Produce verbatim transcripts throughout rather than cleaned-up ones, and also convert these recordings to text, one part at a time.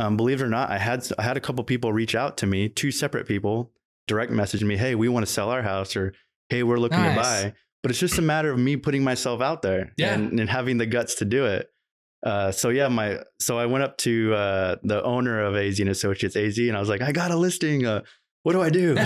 um, believe it or not, I had I had a couple people reach out to me, two separate people direct message me, hey, we want to sell our house, or hey, we're looking nice. to buy. But it's just a matter of me putting myself out there yeah. and, and having the guts to do it. Uh, so yeah, my so I went up to uh, the owner of A Z and Associates, A Z, and I was like, I got a listing. Uh, what do I do?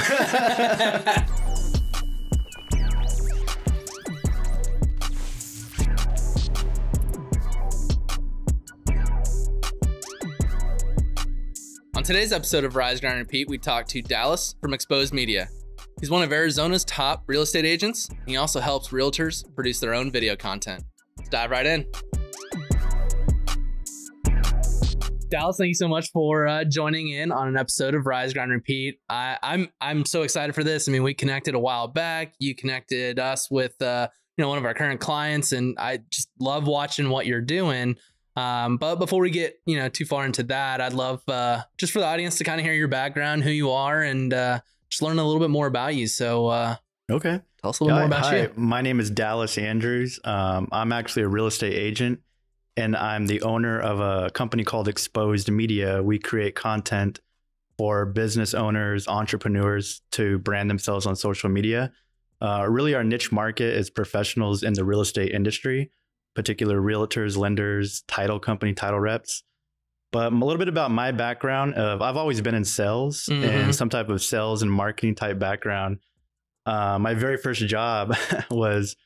On today's episode of Rise Grind Repeat, we talked to Dallas from Exposed Media. He's one of Arizona's top real estate agents, and he also helps realtors produce their own video content. Let's dive right in. Dallas, thank you so much for uh, joining in on an episode of Rise Grind Repeat. I, I'm I'm so excited for this. I mean, we connected a while back. You connected us with uh, you know one of our current clients, and I just love watching what you're doing. Um, but before we get you know too far into that, I'd love uh, just for the audience to kind of hear your background, who you are, and uh, just learn a little bit more about you. So uh, okay, tell us a little hi, more about hi. you. My name is Dallas Andrews. Um, I'm actually a real estate agent. And I'm the owner of a company called Exposed Media. We create content for business owners, entrepreneurs to brand themselves on social media. Uh, really, our niche market is professionals in the real estate industry, particular realtors, lenders, title company, title reps. But a little bit about my background. Of I've always been in sales mm-hmm. and some type of sales and marketing type background. Uh, my very first job was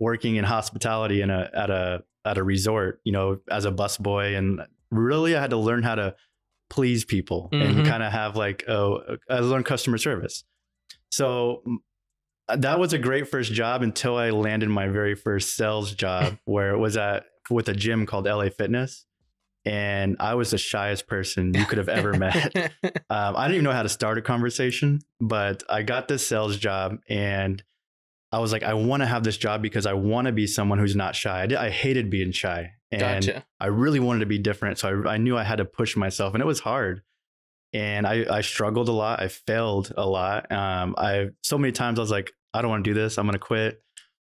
working in hospitality in a, at a at a resort, you know, as a busboy. And really I had to learn how to please people mm-hmm. and kind of have like, oh, I learned customer service. So that was a great first job until I landed my very first sales job where it was at with a gym called L A Fitness. And I was the shyest person you could have ever met. Um, I didn't even know how to start a conversation, but I got this sales job and I was like, I want to have this job because I want to be someone who's not shy. I, did, I hated being shy and gotcha. I really wanted to be different. So I, I knew I had to push myself and it was hard. And I, I struggled a lot. I failed a lot. Um, I so many times I was like, I don't want to do this. I'm going to quit.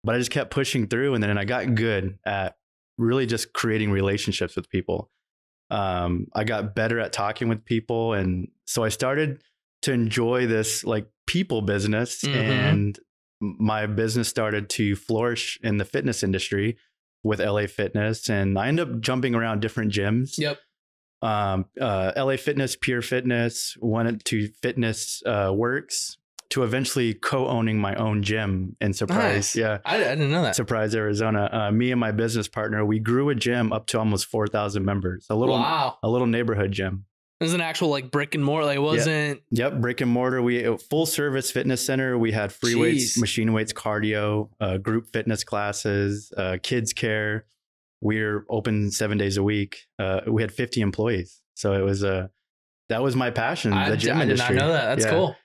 But I just kept pushing through. And then I got good at really just creating relationships with people. Um, I got better at talking with people. And so I started to enjoy this like people business mm-hmm. and my business started to flourish in the fitness industry with L A Fitness. And I ended up jumping around different gyms. Yep. Um, uh, L A Fitness, Pure Fitness, one to Fitness uh, Works, to eventually co-owning my own gym in Surprise. Nice. Yeah. I, I didn't know that. Surprise, Arizona. Uh, me and my business partner, we grew a gym up to almost four thousand members. A little, wow. a little neighborhood gym. It was an actual like brick and mortar. Like it wasn't. Yep. yep. Brick and mortar. We full service fitness center. We had free Jeez. weights, machine weights, cardio, uh, group fitness classes, uh, kids care. We're open seven days a week. Uh, we had fifty employees. So it was a, uh, that was my passion. I, the gym I industry. did not know that. That's yeah. cool.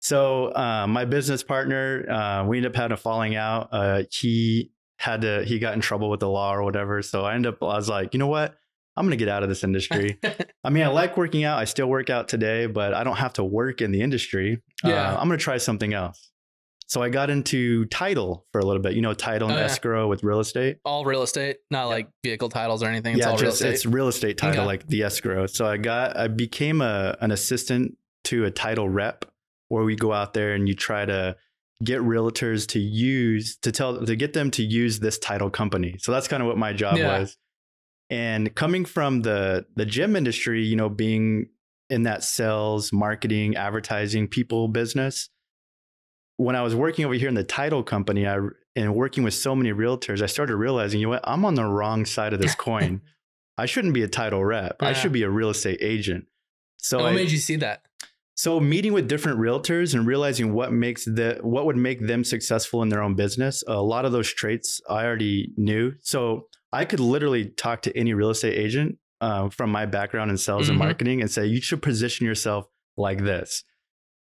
So uh, my business partner, uh, we ended up having a falling out. Uh, he had to, he got in trouble with the law or whatever. So I ended up, I was like, you know what? I'm going to get out of this industry. I mean, I like working out. I still work out today, but I don't have to work in the industry. Yeah. Uh, I'm going to try something else. So I got into title for a little bit, you know, title and oh, yeah. escrow with real estate. All real estate, not yeah. like vehicle titles or anything. It's yeah, all just, real estate. It's real estate title, okay. like the escrow. So I got, I became a, an assistant to a title rep where we go out there and you try to get realtors to use, to tell, to get them to use this title company. So that's kind of what my job yeah. was. And coming from the, the gym industry, you know, being in that sales, marketing, advertising, people business, when I was working over here in the title company I, and working with so many realtors, I started realizing, you know what, I'm on the wrong side of this coin. I shouldn't be a title rep. Yeah. I should be a real estate agent. So what I, made you see that? So meeting with different realtors and realizing what makes the, what would make them successful in their own business. A lot of those traits I already knew. So I could literally talk to any real estate agent uh, from my background in sales mm-hmm. and marketing and say, you should position yourself like this.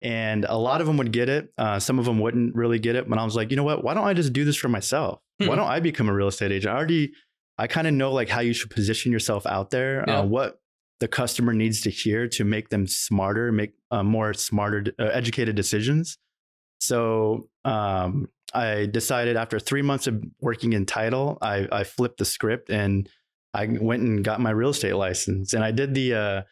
And a lot of them would get it. Uh, some of them wouldn't really get it. But I was like, you know what? Why don't I just do this for myself? Hmm. Why don't I become a real estate agent? I already, I kind of know like how you should position yourself out there, yeah. uh, what the customer needs to hear to make them smarter, make uh, more smarter, uh, educated decisions. So, um, I decided after three months of working in title, I, I flipped the script and I went and got my real estate license. And I did the, uh,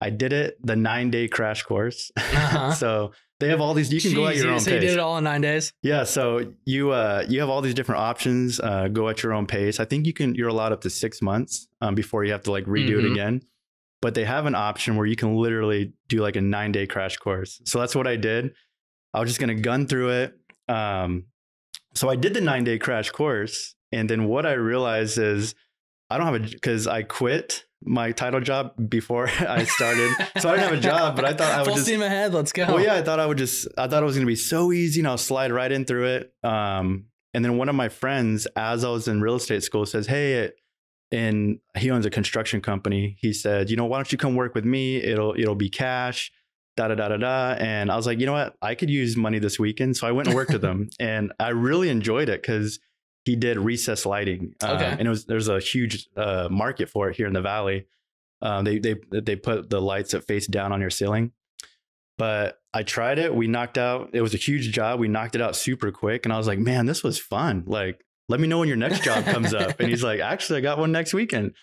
I did it, the nine day crash course. Uh-huh. So they have all these, you can Jesus, go at your own so pace. You did it all in nine days? Yeah. So you, uh, you have all these different options, uh, go at your own pace. I think you can, you're allowed up to six months um, before you have to like redo mm-hmm. it again. But they have an option where you can literally do like a nine day crash course. So that's what I did. I was just going to gun through it. Um, so I did the nine day crash course. And then what I realized is I don't have a, cause I quit my title job before I started. So I didn't have a job, but I thought I would Full just steam ahead. Let's go. Well, yeah, I thought I would just, I thought it was going to be so easy and I'll slide right in through it. Um, and then one of my friends, as I was in real estate school, says, hey, it, and he owns a construction company. He said, you know, why don't you come work with me? It'll, it'll be cash, da, da, da, da, da. And I was like, you know what? I could use money this weekend. So I went and worked with him and I really enjoyed it because he did recessed lighting. Okay. Um, and it was, there's a huge uh, market for it here in the Valley. Um, they, they, they put the lights that face down on your ceiling, but I tried it. We knocked out, it was a huge job. We knocked it out super quick. And I was like, man, this was fun. Like, let me know when your next job comes up. And he's like, actually, I got one next weekend.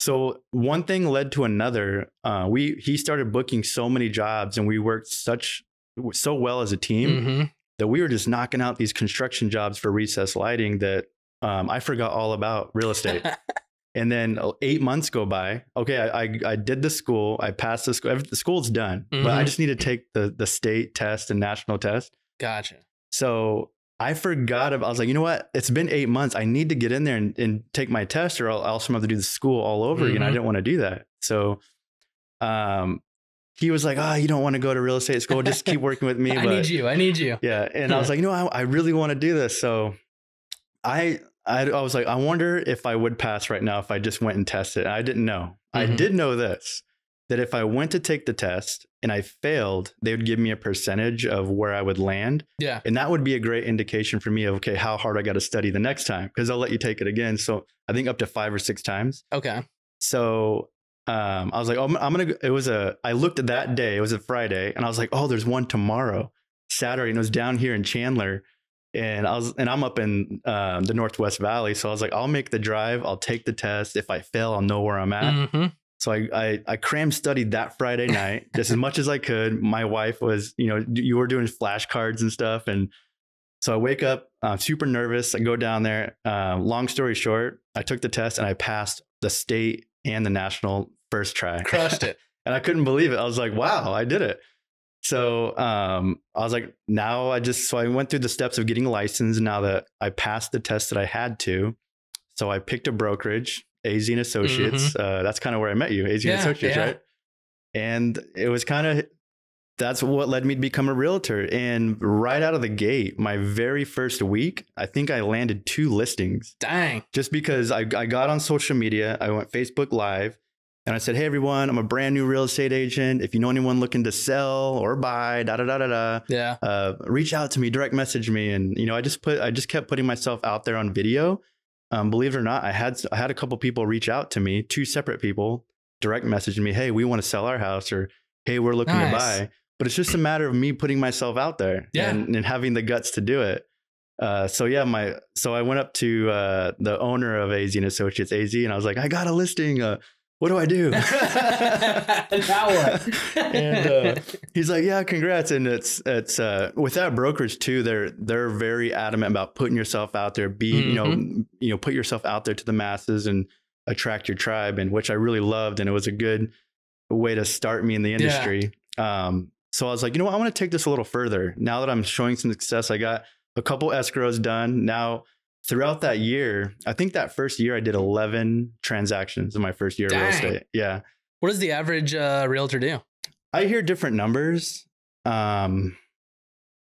So one thing led to another. Uh, we, he started booking so many jobs and we worked such so well as a team mm-hmm. that we were just knocking out these construction jobs for recessed lighting that um, I forgot all about real estate. And then eight months go by. Okay. I, I, I did the school. I passed the school. The school's done, mm-hmm. but I just need to take the, the state test and national test. Gotcha. So I forgot about, I was like, you know what? It's been eight months. I need to get in there and, and take my test or I'll, I'll have to do the school all over mm-hmm. again. I didn't want to do that. So um, he was like, oh, you don't want to go to real estate school. Just keep working with me. I but, need you. I need you. Yeah. And I was like, you know, I, I really want to do this. So I, I, I was like, I wonder if I would pass right now if I just went and tested. And I didn't know. Mm-hmm. I did know this, that if I went to take the test and I failed, they would give me a percentage of where I would land. Yeah. And that would be a great indication for me of, okay, how hard I got to study the next time, because they'll let you take it again. So I think up to five or six times. Okay. So um, I was like, oh, I'm, I'm going to, it was a, I looked at that day, it was a Friday and I was like, oh, there's one tomorrow, Saturday. And it was down here in Chandler and I was, and I'm up in um, the Northwest Valley. So I was like, I'll make the drive. I'll take the test. If I fail, I'll know where I'm at. Mm-hmm. So I, I, I cram studied that Friday night just as much as I could. My wife was, you know, you were doing flashcards and stuff. And so I wake up uh, super nervous. I go down there. Uh, long story short, I took the test and I passed the state and the national first try. Crushed it. And I couldn't believe it. I was like, wow, I did it. So um, I was like, now I just, so I went through the steps of getting licensed now that I passed the test that I had to. So I picked a brokerage. A Z and Associates. Mm-hmm. uh, that's kind of where I met you, A Z yeah, and Associates, yeah. right? And it was kind of, that's what led me to become a realtor. And right out of the gate, my very first week, I think I landed two listings. Dang. Just because I, I got on social media, I went Facebook Live and I said, hey everyone, I'm a brand new real estate agent. If you know anyone looking to sell or buy, da da da da da, yeah. uh, reach out to me, direct message me. And you know, I just put, I just kept putting myself out there on video. Um, believe it or not, I had I had a couple people reach out to me, two separate people direct messaging me, hey, we want to sell our house, or hey, we're looking nice. to buy. But it's just a matter of me putting myself out there yeah. and, and having the guts to do it. Uh, so yeah, my so I went up to uh, the owner of A Z and Associates, A Z, and I was like, I got a listing. Uh, what do I do? Now what? And uh, he's like, yeah, congrats. And it's, it's, uh, with that brokerage too, they're, they're very adamant about putting yourself out there, be, mm-hmm. you know, you know, put yourself out there to the masses and attract your tribe, and which I really loved. And it was a good way to start me in the industry. Yeah. Um, so I was like, you know what, I want to take this a little further now that I'm showing some success. I got a couple escrows done now. Throughout that year, I think that first year I did eleven transactions in my first year Dang. of real estate. Yeah. What does the average uh, realtor do? I hear different numbers. Um,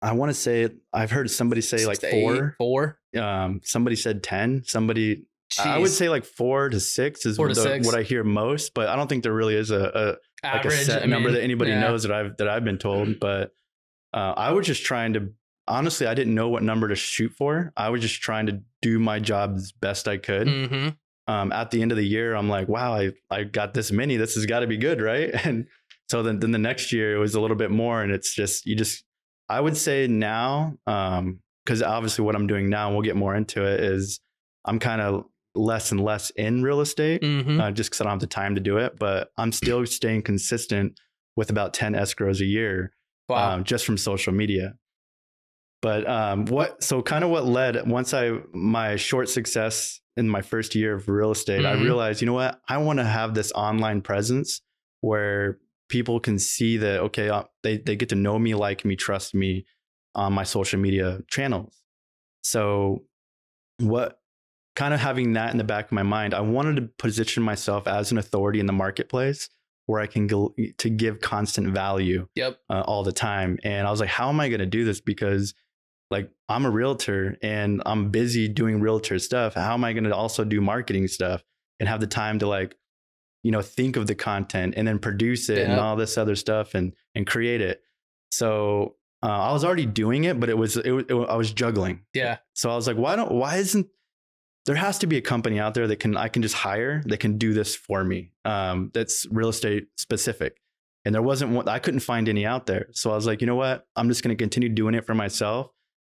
I want to say, I've heard somebody say Six like to four, eight, four. Um, somebody said ten, somebody, Jeez. I would say like four to six is four to the, six. what I hear most, but I don't think there really is a, a, average, like a set I mean, number that anybody yeah. knows that I've, that I've been told, but uh, I was just trying to, honestly, I didn't know what number to shoot for. I was just trying to do my job as best I could. Mm-hmm. Um, at the end of the year, I'm like, wow, I, I got this many, this has got to be good. Right. And so then, then the next year it was a little bit more, and it's just, you just, I would say now, um, cause obviously what I'm doing now, and we'll get more into it, is I'm kind of less and less in real estate, mm-hmm. uh, just because I don't have the time to do it. But I'm still staying consistent with about ten escrows a year, wow. um, just from social media. But um, what, so kind of what led, once I, my short success in my first year of real estate, mm-hmm. I realized, you know what, I want to have this online presence where people can see that, okay, uh, they, they get to know me, like me, trust me on my social media channels. So what, kind of having that in the back of my mind, I wanted to position myself as an authority in the marketplace where I can go to give constant value yep. uh, all the time. And I was like, how am I going to do this? Because like, I'm a realtor and I'm busy doing realtor stuff. How am I going to also do marketing stuff and have the time to like, you know, think of the content and then produce it yeah. and all this other stuff and, and create it. So uh, I was already doing it, but it was, it, it, I was juggling. Yeah. So I was like, why don't, why isn't, there has to be a company out there that can, I can just hire, that can do this for me. Um, that's real estate specific. And there wasn't one, I couldn't find any out there. So I was like, you know what, I'm just going to continue doing it for myself.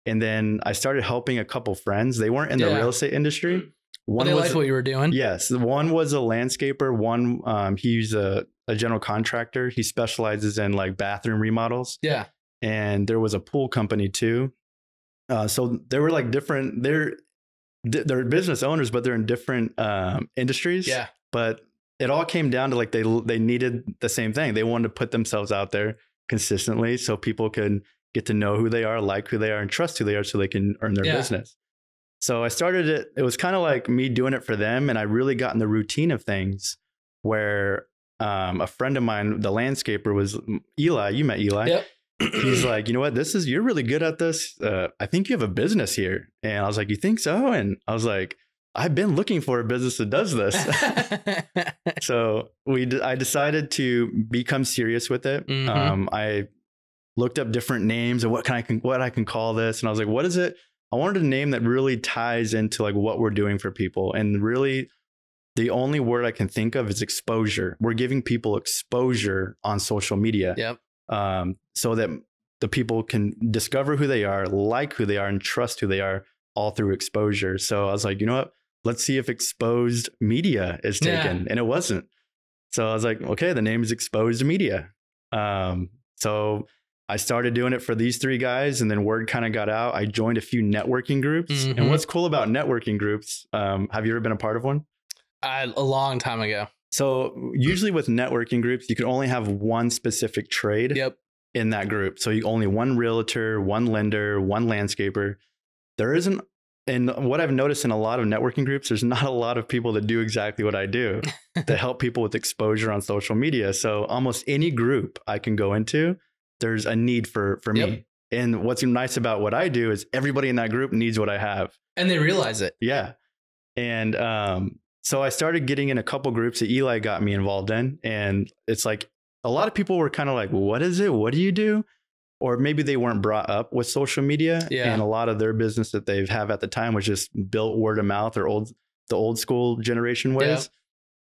And then I started helping a couple friends. They weren't in yeah. the real estate industry. One was what you were doing. Yes. One was a landscaper. One, um, he's a, a general contractor. He specializes in like bathroom remodels. Yeah. And there was a pool company too. Uh, so there were like different, there, they're business owners, but they're in different um, industries. Yeah. But it all came down to like, they, they needed the same thing. They wanted to put themselves out there consistently so people can get to know who they are, like who they are, and trust who they are so they can earn their yeah. business. So I started it. It was kind of like me doing it for them. And I really got in the routine of things where um, a friend of mine, the landscaper, was Eli. You met Eli. Yep. He's like, you know what, this is, you're really good at this. Uh, I think you have a business here. And I was like, you think so? And I was like, I've been looking for a business that does this. So we, d I decided to become serious with it. Mm-hmm. um, I looked up different names and what can I can, what I can call this. And I was like, what is it? I wanted a name that really ties into like what we're doing for people. And really the only word I can think of is exposure. We're giving people exposure on social media. Yep. Um, so that the people can discover who they are, like who they are, and trust who they are all through exposure. So I was like, you know what, let's see if Exposed Media is taken. Yeah. And it wasn't. So I was like, okay, the name is Exposed Media. Um, so I started doing it for these three guys, and then word kind of got out. I joined a few networking groups. Mm-hmm. And what's cool about networking groups, um, have you ever been a part of one? Uh, a long time ago. So usually with networking groups, you can only have one specific trade yep. in that group. So you only one realtor, one lender, one landscaper. There isn't, and what I've noticed in a lot of networking groups, there's not a lot of people that do exactly what I do to help people with exposure on social media. So almost any group I can go into, there's a need for, for yep. me. And what's nice about what I do is everybody in that group needs what I have. And they realize it. Yeah. And, um, so I started getting in a couple groups that Eli got me involved in. And it's like, a lot of people were kind of like, what is it? What do you do? Or maybe they weren't brought up with social media. Yeah. And a lot of their business that they have at the time was just built word of mouth or old, the old school generation ways. Yeah.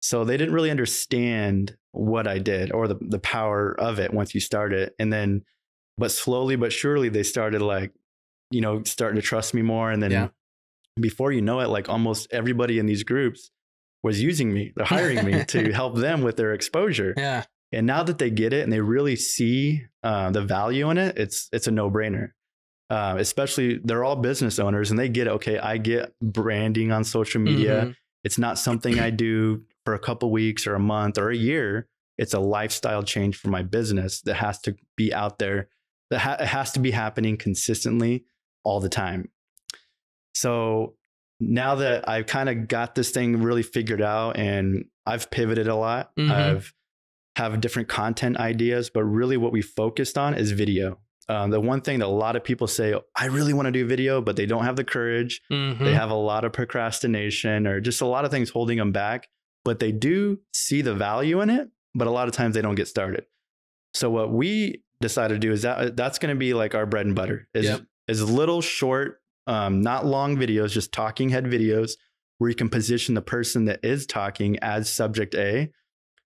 So they didn't really understand what I did or the, the power of it once you start it. And then, but slowly but surely they started like, you know, starting to trust me more. And then yeah. before you know it, like almost everybody in these groups was using me, they're hiring me to help them with their exposure. Yeah. And now that they get it and they really see uh, the value in it, it's, it's a no brainer. Uh, especially they're all business owners and they get, okay, I get branding on social media. Mm-hmm. It's not something I do for a couple weeks or a month or a year. It's a lifestyle change for my business that has to be out there. That ha it has to be happening consistently all the time. So now that I've kind of got this thing really figured out and I've pivoted a lot, mm-hmm. I've have different content ideas, but really what we focused on is video. Um, the one thing that a lot of people say, I really want to do video, but they don't have the courage. Mm-hmm. They have a lot of procrastination or just a lot of things holding them back, but they do see the value in it. But a lot of times they don't get started. So what we decided to do is that that's going to be like our bread and butter is, yep. is little short Um, not long videos, just talking head videos where you can position the person that is talking as subject A.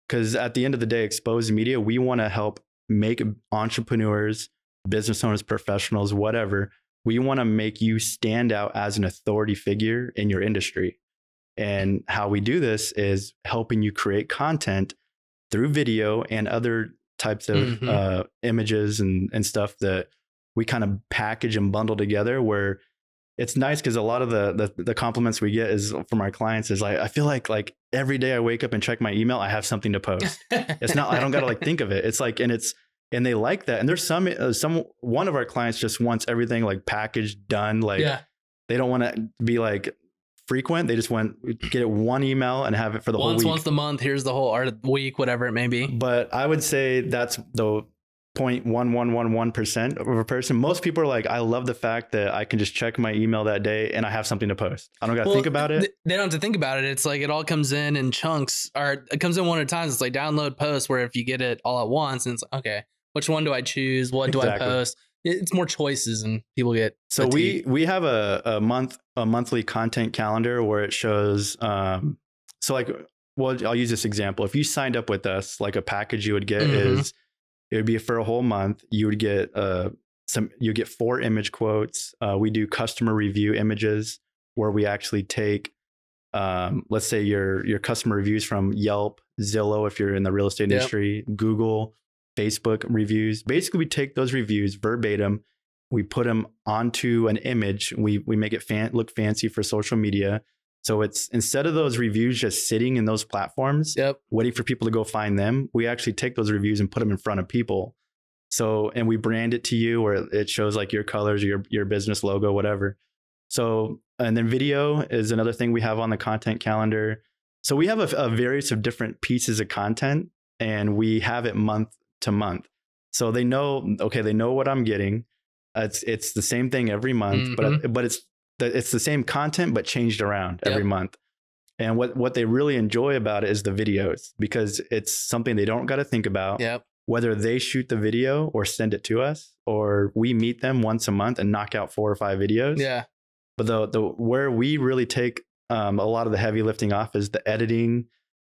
Because at the end of the day, Exposed Media, we want to help make entrepreneurs, business owners, professionals, whatever. We want to make you stand out as an authority figure in your industry. And how we do this is helping you create content through video and other types of mm-hmm. uh, images and, and stuff that we kind of package and bundle together, where it's nice because a lot of the, the the compliments we get is from our clients is like, I feel like like every day I wake up and check my email, I have something to post. It's not, I don't got to like think of it. It's like, and it's, and they like that. And there's some, uh, some, one of our clients just wants everything like packaged, done. Like yeah. they don't want to be like frequent. They just want to get it one email and have it for the once, whole week. Once a month, here's the whole art of the week, whatever it may be. But I would say that's the zero point one one one one percent of a person. Most people are like, I love the fact that I can just check my email that day and I have something to post. I don't got to well, think about it. They don't have to think about it. It's like, it all comes in in chunks, or it comes in one at a time. It's like download posts, where if you get it all at once and it's like, okay, which one do I choose? What do exactly. I post? It's more choices and people get. So fatigued. we, we have a, a month, a monthly content calendar where it shows. Um, so like, well, I'll use this example. If you signed up with us, like a package you would get mm-hmm. is, it would be for a whole month. You would get uh, some, you get four image quotes. Uh, we do customer review images where we actually take, um, let's say your, your customer reviews from Yelp, Zillow, if you're in the real estate yep. industry, Google, Facebook reviews. Basically, we take those reviews verbatim. We put them onto an image. We, we make it fan, look fancy for social media. So it's, instead of those reviews just sitting in those platforms, yep. waiting for people to go find them, we actually take those reviews and put them in front of people. So, and we brand it to you, where it shows like your colors, your, your business logo, whatever. So, and then video is another thing we have on the content calendar. So we have a, a various of different pieces of content, and we have it month to month. So they know, okay, they know what I'm getting. It's, it's the same thing every month, mm-hmm. but, but it's, it's the same content, but changed around every yep. month. And what, what they really enjoy about it is the videos, because it's something they don't got to think about. Yep. Whether they shoot the video or send it to us, or we meet them once a month and knock out four or five videos. Yeah. But the, the, where we really take um, a lot of the heavy lifting off is the editing.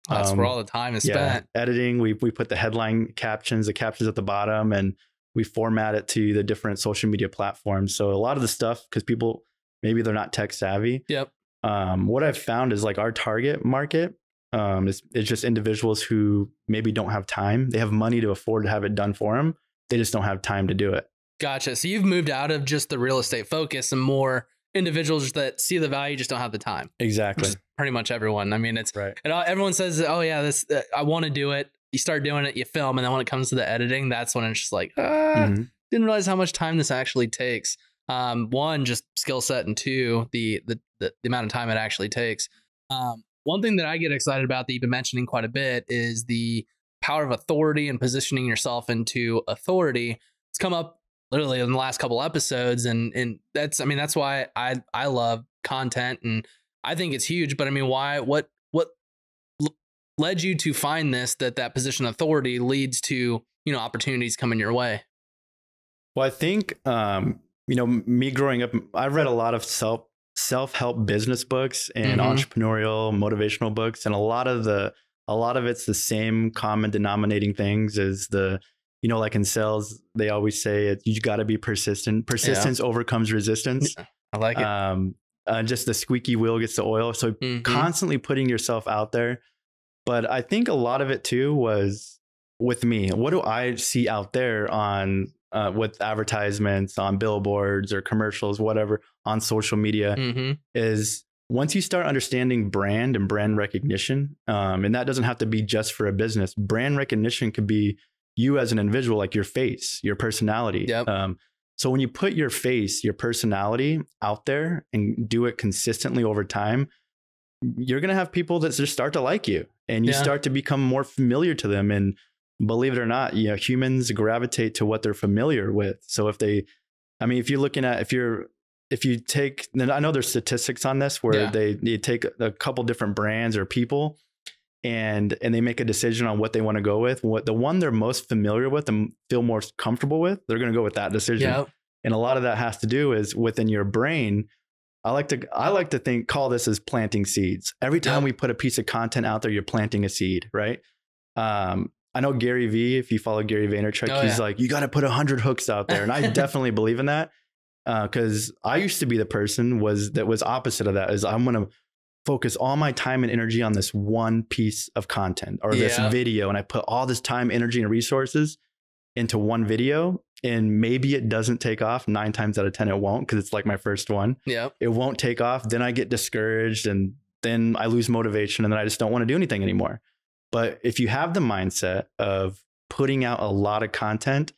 Oh, that's um, where all the time is yeah, spent. Editing. We, we put the headline captions, the captions at the bottom, and we format it to the different social media platforms. So a lot of the stuff, because people, maybe they're not tech savvy. Yep. Um, what I've found is like our target market um, is, is just individuals who maybe don't have time. They have money to afford to have it done for them. They just don't have time to do it. Gotcha. So you've moved out of just the real estate focus and more individuals that see the value, just don't have the time. Exactly. Which is pretty much everyone. I mean, it's right. And everyone says, oh yeah, this, uh, I want to do it. You start doing it, you film. And then when it comes to the editing, that's when it's just like, ah, mm-hmm. didn't realize how much time this actually takes. Um, one, just skill set, and two, the, the, the amount of time it actually takes. Um, one thing that I get excited about that you've been mentioning quite a bit is the power of authority and positioning yourself into authority. It's come up literally in the last couple episodes. And, and that's, I mean, that's why I, I love content, and I think it's huge, but I mean, why, what, what led you to find this, that that position of authority leads to, you know, opportunities coming your way? Well, I think, um, you know, me growing up, I read a lot of self self-help business books and mm-hmm. entrepreneurial motivational books. And a lot of the, a lot of it's the same common denominating things as the, you know, like in sales, they always say it, you got to be persistent. Persistence yeah. overcomes resistance. Yeah, I like it. Um, uh, just the squeaky wheel gets the oil. So mm-hmm. constantly putting yourself out there. But I think a lot of it too was with me. What do I see out there on Uh, with advertisements, on billboards or commercials, whatever, on social media, mm-hmm. is once you start understanding brand and brand recognition, um, and that doesn't have to be just for a business. Brand recognition could be you as an individual, like your face, your personality. Yep. Um, so when you put your face, your personality out there and do it consistently over time, you're going to have people that just start to like you, and you yeah. start to become more familiar to them. And believe it or not, you know, humans gravitate to what they're familiar with. So if they, I mean, if you're looking at, if you're, if you take, then I know there's statistics on this where yeah. they, they take a couple different brands or people and, and they make a decision on what they want to go with. What the one they're most familiar with and feel more comfortable with, they're going to go with that decision. Yep. And a lot of that has to do is within your brain. I like to, I like to think, call this as planting seeds. Every time yep. we put a piece of content out there, you're planting a seed, right? Um, I know Gary V, if you follow Gary Vaynerchuk, oh, he's yeah. like, you got to put a hundred hooks out there. And I definitely believe in that. Uh, cause I used to be the person was that was opposite of that is I'm going to focus all my time and energy on this one piece of content or yeah. this video. And I put all this time, energy, and resources into one video, and maybe it doesn't take off. Nine times out of ten, it won't, because it's like my first one. Yeah. It won't take off. Then I get discouraged, and then I lose motivation, and then I just don't want to do anything anymore. But if you have the mindset of putting out a lot of content,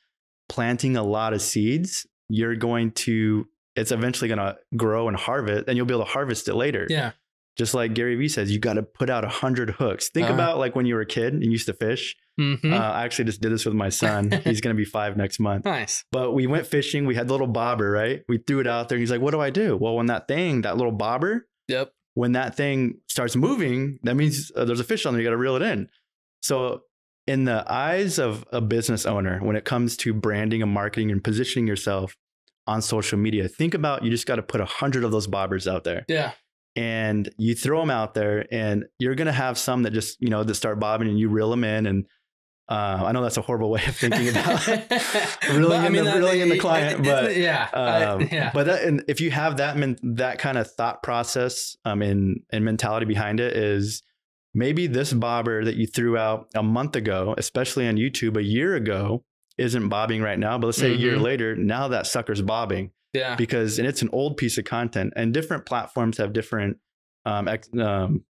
planting a lot of seeds, you're going to, it's eventually going to grow and harvest, and you'll be able to harvest it later. Yeah. Just like Gary Vee says, you got to put out a hundred hooks. Think uh, about like when you were a kid and used to fish. Mm-hmm. uh, I actually just did this with my son. He's going to be five next month. Nice. But we went fishing. We had the little bobber, right? We threw it out there, and he's like, what do I do? Well, when that thing, that little bobber, yep. when that thing starts moving, that means uh, there's a fish on there. You got to reel it in. So in the eyes of a business owner, when it comes to branding and marketing and positioning yourself on social media, think about, you just got to put a hundred of those bobbers out there. Yeah. And you throw them out there, and you're going to have some that just, you know, that start bobbing, and you reel them in. And uh, I know that's a horrible way of thinking about reeling, I mean, in, the, reeling in the client, but yeah, um, I, yeah. But that, and if you have that, that kind of thought process um, and, and mentality behind it, is maybe this bobber that you threw out a month ago, especially on YouTube a year ago, isn't bobbing right now, but let's say mm-hmm. a year later, now that sucker's bobbing. Yeah, because and it's an old piece of content, and different platforms have different. Um, ex, um,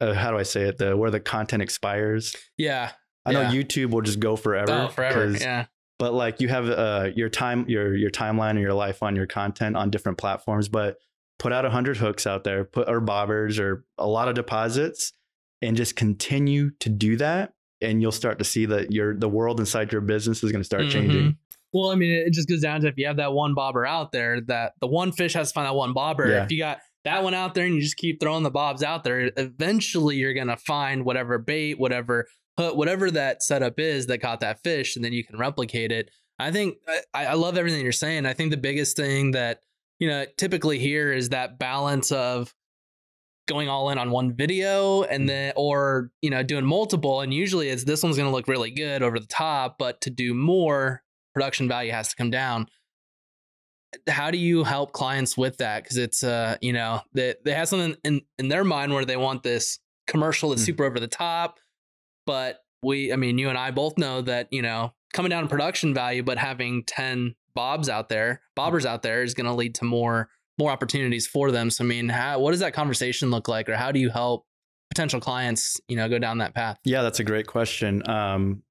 uh, how do I say it? The where the content expires. Yeah, I yeah. know YouTube will just go forever. Oh, forever. Yeah, but like you have uh your time, your your timeline, or your life on your content on different platforms. But put out a hundred hooks out there, put or bobbers or a lot of deposits, and just continue to do that, and you'll start to see that your the world inside your business is going to start mm-hmm. changing. Well, I mean, it just goes down to if you have that one bobber out there, that the one fish has to find that one bobber. Yeah. If you got that one out there and you just keep throwing the bobs out there, eventually you're going to find whatever bait, whatever hook, whatever that setup is that caught that fish, and then you can replicate it. I think I, I love everything you're saying. I think the biggest thing that, you know, typically here is that balance of going all in on one video and then, or, you know, doing multiple. And usually it's this one's going to look really good over the top, but to do more, production value has to come down. How do you help clients with that? Because it's uh you know they, they have something in in their mind where they want this commercial that's mm. super over the top, but we I mean you and I both know that, you know, coming down in production value but having ten bobs out there bobbers out there is going to lead to more more opportunities for them. So I mean, how, what does that conversation look like, or how do you help potential clients, you know, go down that path? Yeah, that's a great question. um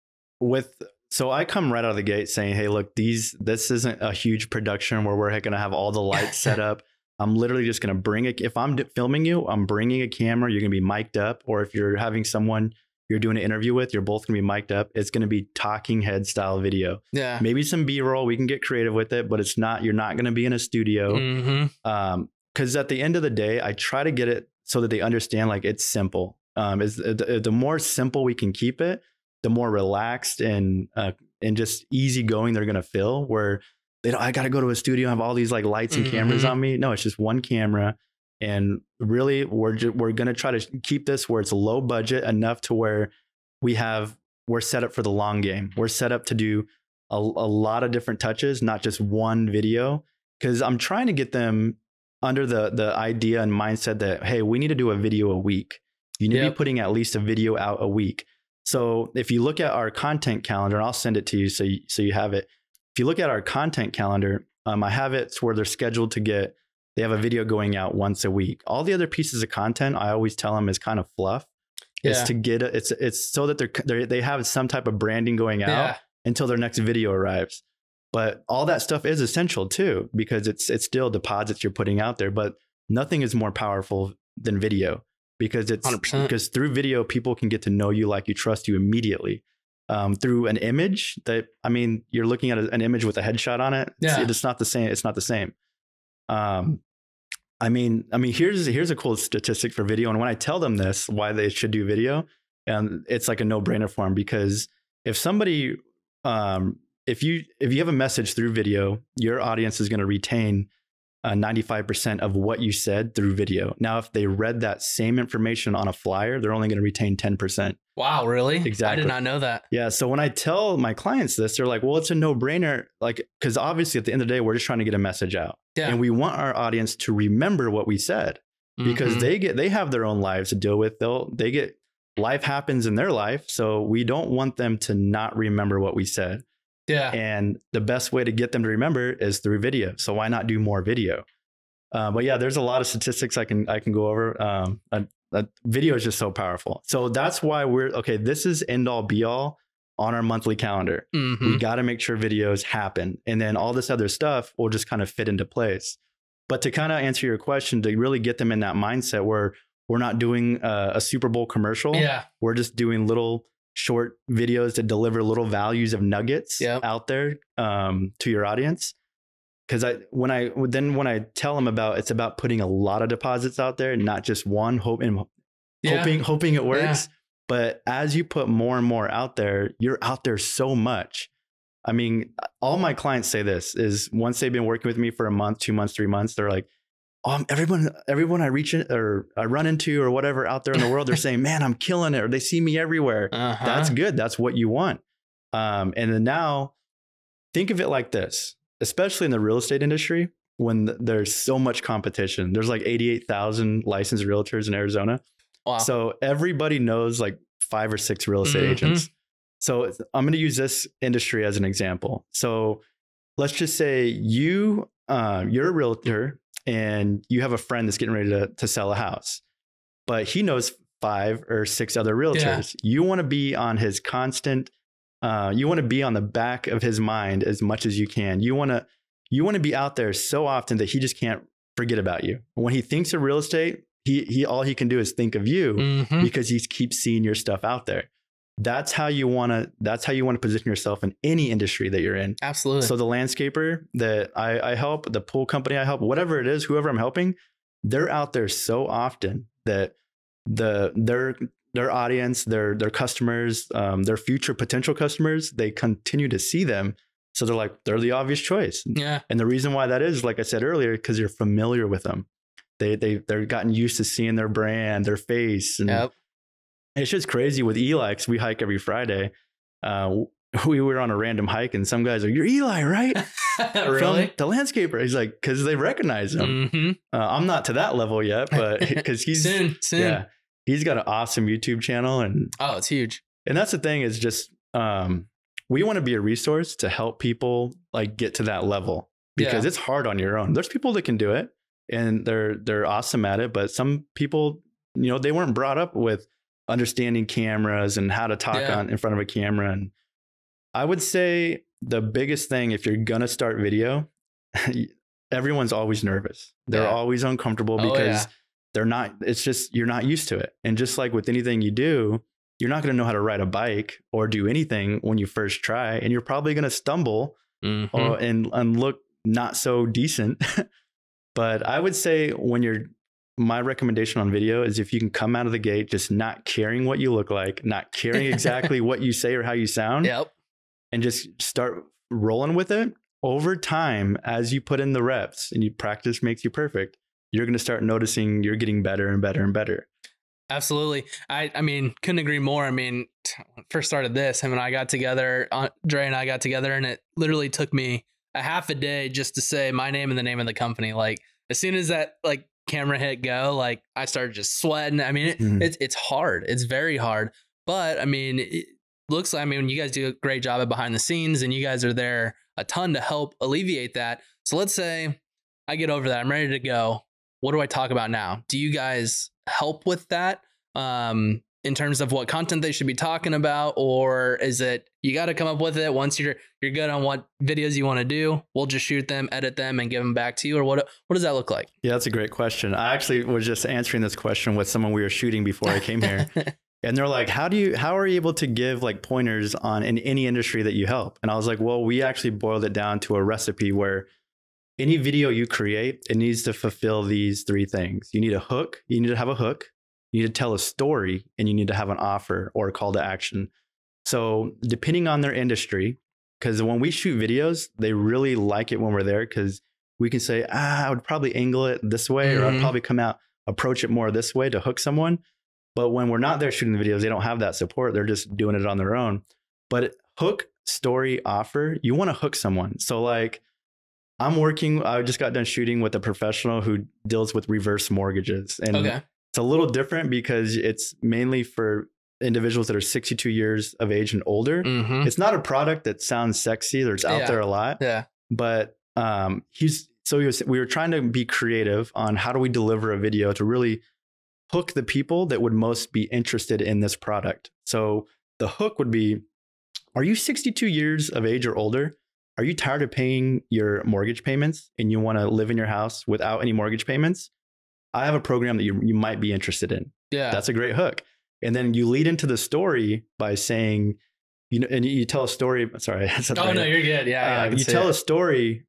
with So I come right out of the gate saying, hey, look, these, this isn't a huge production where we're going to have all the lights set up. I'm literally just going to bring it. If I'm filming you, I'm bringing a camera. You're going to be mic'd up. Or if you're having someone you're doing an interview with, you're both going to be mic'd up. It's going to be talking head style video. Yeah. Maybe some B-roll. We can get creative with it, but it's not, you're not going to be in a studio. Mm-hmm. Um, cause at the end of the day, I try to get it so that they understand, like, it's simple. Um, is the, the more simple we can keep it, the more relaxed and uh, and just easygoing they're gonna feel, where they don't, I gotta go to a studio and have all these like lights and cameras mm-hmm. on me. No, it's just one camera, and really we're ju we're gonna try to keep this where it's low budget enough to where we have we're set up for the long game. We're set up to do a, a lot of different touches, not just one video, because I'm trying to get them under the the idea and mindset that, hey, we need to do a video a week. You need yep. to be putting at least a video out a week. So if you look at our content calendar, and I'll send it to you so you, so you have it. If you look at our content calendar, um, I have it where they're scheduled to get, they have a video going out once a week. All the other pieces of content, I always tell them, is kind of fluff. Yeah. It's to get, a, it's it's so that they're, they're, they have some type of branding going out yeah. until their next video arrives. But all that stuff is essential too, because it's it's still deposits you're putting out there, but nothing is more powerful than video. Because it's one hundred percent. Because through video, people can get to know you, like you, trust you immediately um, through an image. That I mean, you're looking at a, an image with a headshot on it. Yeah. It's, it's not the same. It's not the same. Um, I mean, I mean, here's here's a cool statistic for video. And when I tell them this, why they should do video, and it's like a no brainer for them, because if somebody, um, if you if you have a message through video, your audience is going to retain ninety-five percent uh, of what you said through video. Now, if they read that same information on a flyer, they're only going to retain ten percent. Wow, really? Exactly. I did not know that. Yeah. So when I tell my clients this, they're like, well, it's a no brainer. Like, because obviously at the end of the day, we're just trying to get a message out. Yeah. And we want our audience to remember what we said. because mm-hmm. they get, they have their own lives to deal with. They'll, they get, life happens in their life. So we don't want them to not remember what we said. Yeah. And the best way to get them to remember is through video. So why not do more video? Uh, but yeah, there's a lot of statistics I can, I can go over. Um, a, a video is just so powerful. So that's why we're, okay, this is end all be all on our monthly calendar. Mm-hmm. We got to make sure videos happen. And then all this other stuff will just kind of fit into place. But to kind of answer your question, to really get them in that mindset where we're not doing a, a Super Bowl commercial. Yeah. We're just doing little short videos to deliver little values of nuggets yep. out there um, to your audience. Because I, when I, then when I tell them about, it's about putting a lot of deposits out there and not just one, hope and yeah. hoping, hoping it works. Yeah. But as you put more and more out there, you're out there so much. I mean, all my clients say this is once they've been working with me for a month, two months, three months, they're like, um, everyone, everyone I reach in, or I run into or whatever out there in the world, they're saying, man, I'm killing it. Or they see me everywhere. Uh-huh. That's good. That's what you want. Um, and then now think of it like this. Especially in the real estate industry, when there's so much competition, there's like eighty-eight thousand licensed realtors in Arizona. Wow. So everybody knows like five or six real estate mm-hmm. agents. So I'm going to use this industry as an example. So let's just say you, uh, you're a realtor and you have a friend that's getting ready to, to sell a house, but he knows five or six other realtors. Yeah. You want to be on his constant Uh, you want to be on the back of his mind as much as you can. You want to, you want to be out there so often that he just can't forget about you. When he thinks of real estate, he, he, all he can do is think of you mm-hmm. because he keeps seeing your stuff out there. That's how you want to, that's how you want to position yourself in any industry that you're in. Absolutely. So the landscaper that I, I help, the pool company I help, whatever it is, whoever I'm helping, they're out there so often that the, they're, their audience, their, their customers, um, their future potential customers, they continue to see them. So they're like, they're the obvious choice. Yeah. And the reason why that is, like I said earlier, because you're familiar with them. They, they, they've gotten used to seeing their brand, their face. And yep. it's just crazy with Eli, because we hike every Friday. Uh, we were on a random hike and some guys are, you're Eli, right? Really? From the landscaper. He's like, because they recognize him. Mm-hmm. uh, I'm not to that level yet, but because he's soon, soon. Yeah. He's got an awesome YouTube channel and oh, it's huge. And that's the thing is just, um, we want to be a resource to help people like get to that level because yeah. it's hard on your own. There's people that can do it and they're, they're awesome at it, but some people, you know, they weren't brought up with understanding cameras and how to talk yeah. on in front of a camera. And I would say the biggest thing, if you're going to start video, everyone's always nervous. They're yeah. always uncomfortable because oh, yeah. they're not, it's just, you're not used to it. And just like with anything you do, you're not going to know how to ride a bike or do anything when you first try, and you're probably going to stumble mm-hmm. or, and, and look not so decent. But I would say when you're, my recommendation on video is if you can come out of the gate, just not caring what you look like, not caring exactly what you say or how you sound yep. and just start rolling with it over time. As you put in the reps and you practice makes you perfect, you're going to start noticing you're getting better and better and better. Absolutely. I, I mean, couldn't agree more. I mean, when I first started this, him and I got together, Dre and I got together, and it literally took me a half a day just to say my name and the name of the company. Like as soon as that like camera hit go, like I started just sweating. I mean, it, mm-hmm. it's, it's hard. It's very hard, but I mean, it looks like, I mean, you guys do a great job at behind the scenes and you guys are there a ton to help alleviate that. So let's say I get over that. I'm ready to go. What do I talk about now? Do you guys help with that um, in terms of what content they should be talking about? Or is it, you got to come up with it once you're, you're good on what videos you want to do, we'll just shoot them, edit them and give them back to you? Or what, what does that look like? Yeah, that's a great question. I actually was just answering this question with someone we were shooting before I came here and they're like, how do you, how are you able to give like pointers on in any industry that you help? And I was like, well, we actually boiled it down to a recipe where any video you create, it needs to fulfill these three things. You need a hook. You need to have a hook. You need to tell a story, and you need to have an offer or a call to action. So depending on their industry, because when we shoot videos, they really like it when we're there because we can say, ah, I would probably angle it this way, mm-hmm. or I'd probably come out, approach it more this way to hook someone. But when we're not there shooting the videos, they don't have that support. They're just doing it on their own. But hook, story, offer, you want to hook someone. So like, I'm working, I just got done shooting with a professional who deals with reverse mortgages. And okay. it's a little different because it's mainly for individuals that are sixty-two years of age and older. Mm-hmm. It's not a product that sounds sexy or it's out yeah. there a lot. Yeah. But um, he's, so he was, we were trying to be creative on how do we deliver a video to really hook the people that would most be interested in this product. So the hook would be, are you sixty-two years of age or older? Are you tired of paying your mortgage payments and you want to live in your house without any mortgage payments? I have a program that you, you might be interested in. Yeah. That's a great hook. And then you lead into the story by saying, you know, and you tell a story. Sorry. Oh, right. No, you're good. Yeah. Uh, yeah you tell it. a story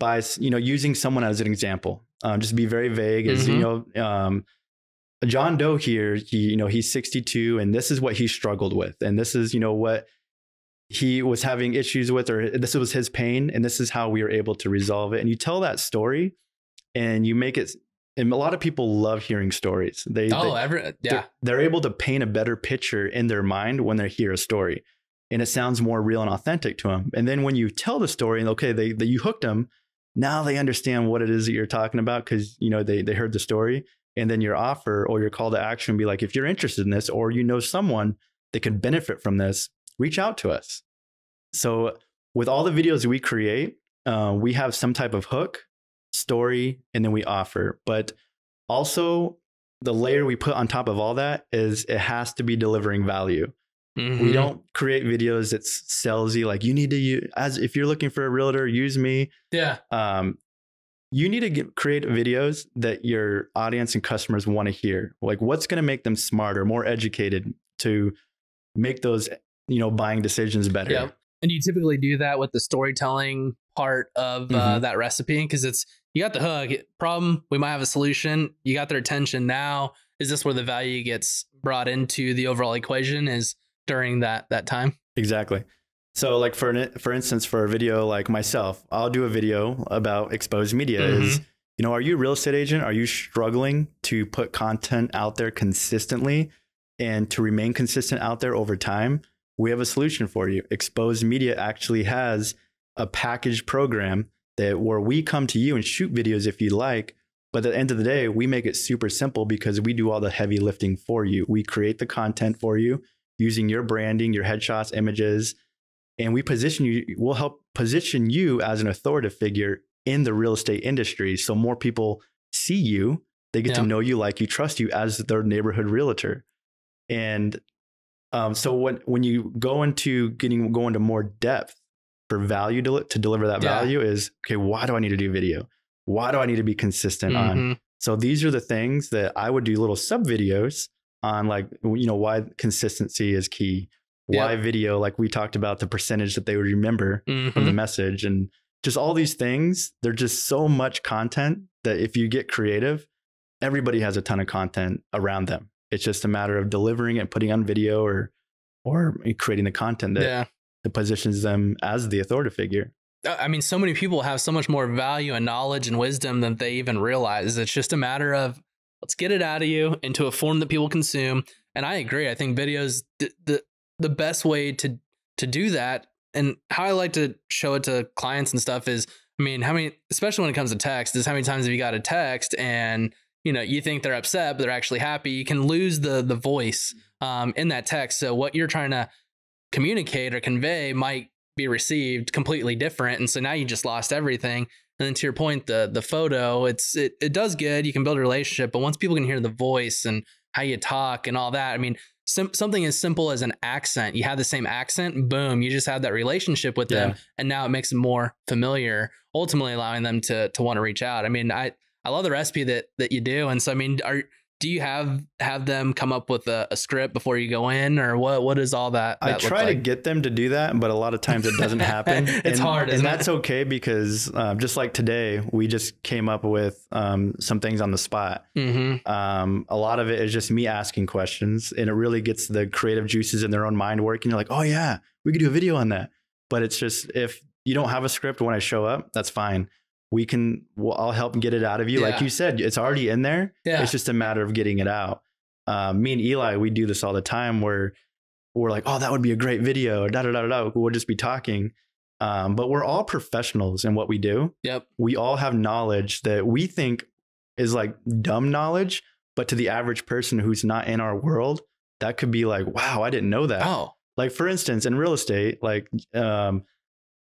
by, you know, using someone as an example. Um, just be very vague as, mm-hmm. you know, um, John Doe here, he, you know, he's sixty-two and this is what he struggled with. And this is, you know, what he was having issues with, or this was his pain. And this is how we were able to resolve it. And you tell that story and you make it. And a lot of people love hearing stories. They, oh, they, every, yeah. they're, they're able to paint a better picture in their mind when they hear a story. And it sounds more real and authentic to them. And then when you tell the story and okay, they, they you hooked them, now they understand what it is that you're talking about because you know they they heard the story. And then your offer or your call to action be like, if you're interested in this or you know someone that could benefit from this, reach out to us. So with all the videos we create, uh, we have some type of hook, story, and then we offer. But also the layer we put on top of all that is it has to be delivering value. Mm-hmm. We don't create videos that sells you like you need to use, as if you're looking for a realtor, use me. Yeah. Um, you need to get, create videos that your audience and customers want to hear. Like what's going to make them smarter, more educated to make those, you know, buying decisions better. Yeah. And you typically do that with the storytelling part of uh, mm-hmm. that recipe because it's, you got the hook problem. We might have a solution. You got their attention. Now, is this where the value gets brought into the overall equation is during that, that time? Exactly. So like for, for instance, for a video like myself, I'll do a video about exposed media mm-hmm. is, you know, are you a real estate agent? Are you struggling to put content out there consistently and to remain consistent out there over time? We have a solution for you. Exposed Media actually has a package program that where we come to you and shoot videos if you like, but at the end of the day, we make it super simple because we do all the heavy lifting for you. We create the content for you using your branding, your headshots, images, and we position you, we'll help position you as an authoritative figure in the real estate industry. So more people see you, they get yeah. to know you, like you, trust you as their neighborhood realtor. And um, so when, when you go into getting, go into more depth for value to, to deliver that yeah. value is, okay, why do I need to do video? Why do I need to be consistent mm-hmm. on? So these are the things that I would do little sub videos on, like, you know, why consistency is key. Why yep. video, like we talked about the percentage that they would remember mm-hmm. from the message and just all these things. They're just so much content that if you get creative, everybody has a ton of content around them. It's just a matter of delivering and putting on video or or creating the content that, yeah. that positions them as the authority figure. I mean, so many people have so much more value and knowledge and wisdom than they even realize. It's just a matter of let's get it out of you into a form that people consume. And I agree. I think videos, the, the the best way to, to do that. And how I like to show it to clients and stuff is, I mean, how many, especially when it comes to text, is how many times have you got a text and, you know, you think they're upset, but they're actually happy. You can lose the, the voice, um, in that text. So what you're trying to communicate or convey might be received completely different. And so now you just lost everything. And then to your point, the, the photo, it's, it, it does good. You can build a relationship, but once people can hear the voice and how you talk and all that, I mean, Sim something as simple as an accent. You have the same accent, boom, you just have that relationship with yeah. them. And now it makes them more familiar, ultimately allowing them to to want to reach out. I mean, I, I love the recipe that that you do. And so, I mean, are do you have have them come up with a, a script before you go in, or what what is all that? that I try like? to get them to do that, but a lot of times it doesn't happen. It's and, hard. Isn't and that's it? okay because um, just like today, we just came up with um, some things on the spot. Mm-hmm. Um, a lot of it is just me asking questions, and it really gets the creative juices in their own mind working. You're like, oh yeah, we could do a video on that. But it's just, if you don't have a script when I show up, that's fine. We can, well, I'll help get it out of you. Yeah. Like you said, it's already in there. Yeah. It's just a matter of getting it out. Um, me and Eli, we do this all the time where we're like, oh, that would be a great video. Da, da, da, da, da. We'll just be talking. Um, but we're all professionals in what we do. Yep. We all have knowledge that we think is like dumb knowledge, but to the average person who's not in our world, that could be like, wow, I didn't know that. Oh, like for instance, in real estate, like, um,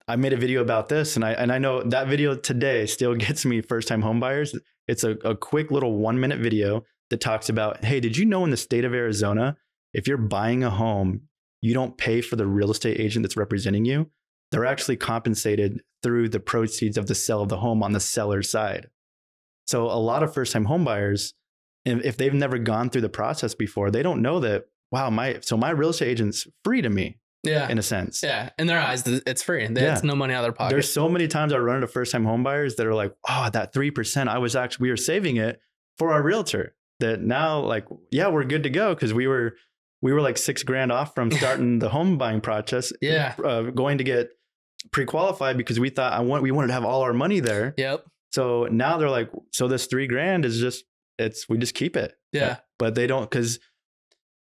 I made a video about this, and I, and I know that video today still gets me first time home buyers. It's a, a quick little one minute video that talks about, hey, did you know in the state of Arizona, if you're buying a home, you don't pay for the real estate agent that's representing you. They're actually compensated through the proceeds of the sale of the home on the seller's side. So a lot of first time home buyers, if they've never gone through the process before, they don't know that, wow, my, so my real estate agent's free to me. Yeah. In a sense. Yeah. In their eyes, it's free. They yeah. It's no money out of their pocket. There's so many times I run into first time home buyers that are like, oh, that three percent, I was actually, we were saving it for our realtor, that now like, yeah, we're good to go. Cause we were, we were like six grand off from starting the home buying process. Yeah. Uh, going to get pre-qualified because we thought I want, we wanted to have all our money there. Yep. So now they're like, so this three grand is just, it's, we just keep it. Yeah. But they don't, cause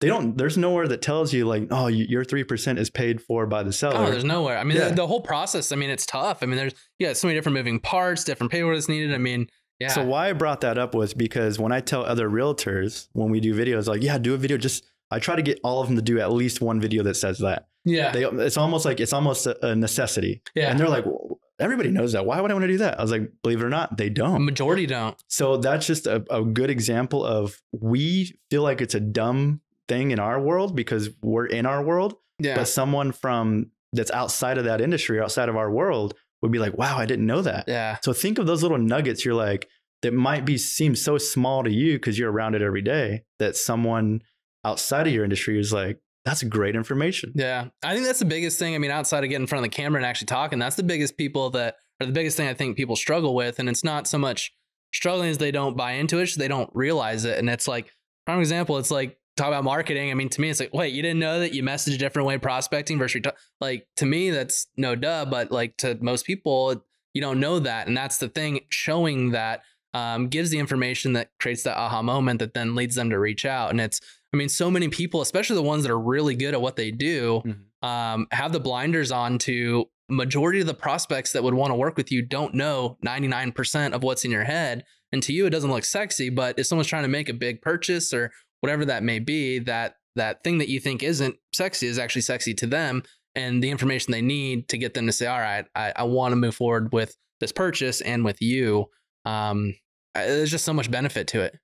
They don't, there's nowhere that tells you like, oh, your three percent is paid for by the seller. Oh, there's nowhere. I mean, yeah. the, the whole process, I mean, it's tough. I mean, there's, yeah, so many different moving parts, different paperwork that's needed. I mean, yeah. So why I brought that up was because when I tell other realtors, when we do videos, like, yeah, do a video, just, I try to get all of them to do at least one video that says that. Yeah. They, it's almost like, it's almost a, a necessity. Yeah. And they're like, well, everybody knows that. Why would I want to do that? I was like, believe it or not, they don't. The majority don't. So that's just a, a good example of, we feel like it's a dumb thing in our world because we're in our world, yeah. but someone from that's outside of that industry, outside of our world, would be like, wow, I didn't know that. Yeah. So think of those little nuggets. You're like, that might be seem so small to you because you're around it every day, that someone outside of your industry is like, that's great information. Yeah. I think that's the biggest thing. I mean, outside of getting in front of the camera and actually talking, that's the biggest people that are the biggest thing I think people struggle with. And it's not so much struggling as they don't buy into it. So they don't realize it. And it's like, prime example, it's like, talk about marketing. I mean, to me, it's like, wait, you didn't know that you message a different way prospecting versus like, to me, that's no duh, but like to most people, you don't know that. And that's the thing, showing that um, gives the information that creates that aha moment that then leads them to reach out. And it's, I mean, so many people, especially the ones that are really good at what they do, mm-hmm. um, have the blinders on to majority of the prospects that would want to work with you don't know ninety-nine percent of what's in your head. And to you, it doesn't look sexy, but if someone's trying to make a big purchase or whatever that may be, that that thing that you think isn't sexy is actually sexy to them. And the information they need to get them to say, all right, I, I want to move forward with this purchase and with you. Um, there's just so much benefit to it.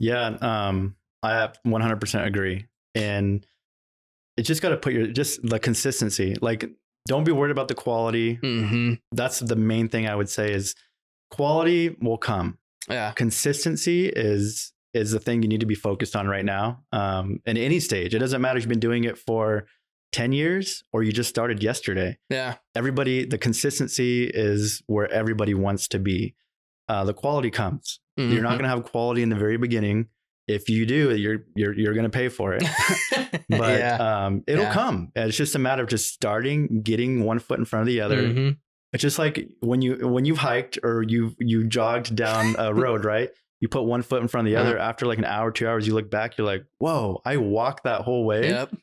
Yeah, um, I one hundred percent agree. And it just got to put your, just the consistency, like, don't be worried about the quality. Mm-hmm. That's the main thing I would say is quality will come. Yeah. Consistency is is the thing you need to be focused on right now. Um, in any stage, it doesn't matter if you've been doing it for ten years or you just started yesterday. Yeah. Everybody, the consistency is where everybody wants to be. Uh, the quality comes. Mm-hmm. You're not going to have quality in the very beginning. If you do, you're, you're, you're going to pay for it, but yeah. um, it'll yeah. come. It's just a matter of just starting, getting one foot in front of the other. Mm-hmm. It's just like when you, when you've hiked or you, you jogged down a road, right? You put one foot in front of the other. Yeah. After like an hour, two hours, you look back, you're like, whoa, I walked that whole way. Yep.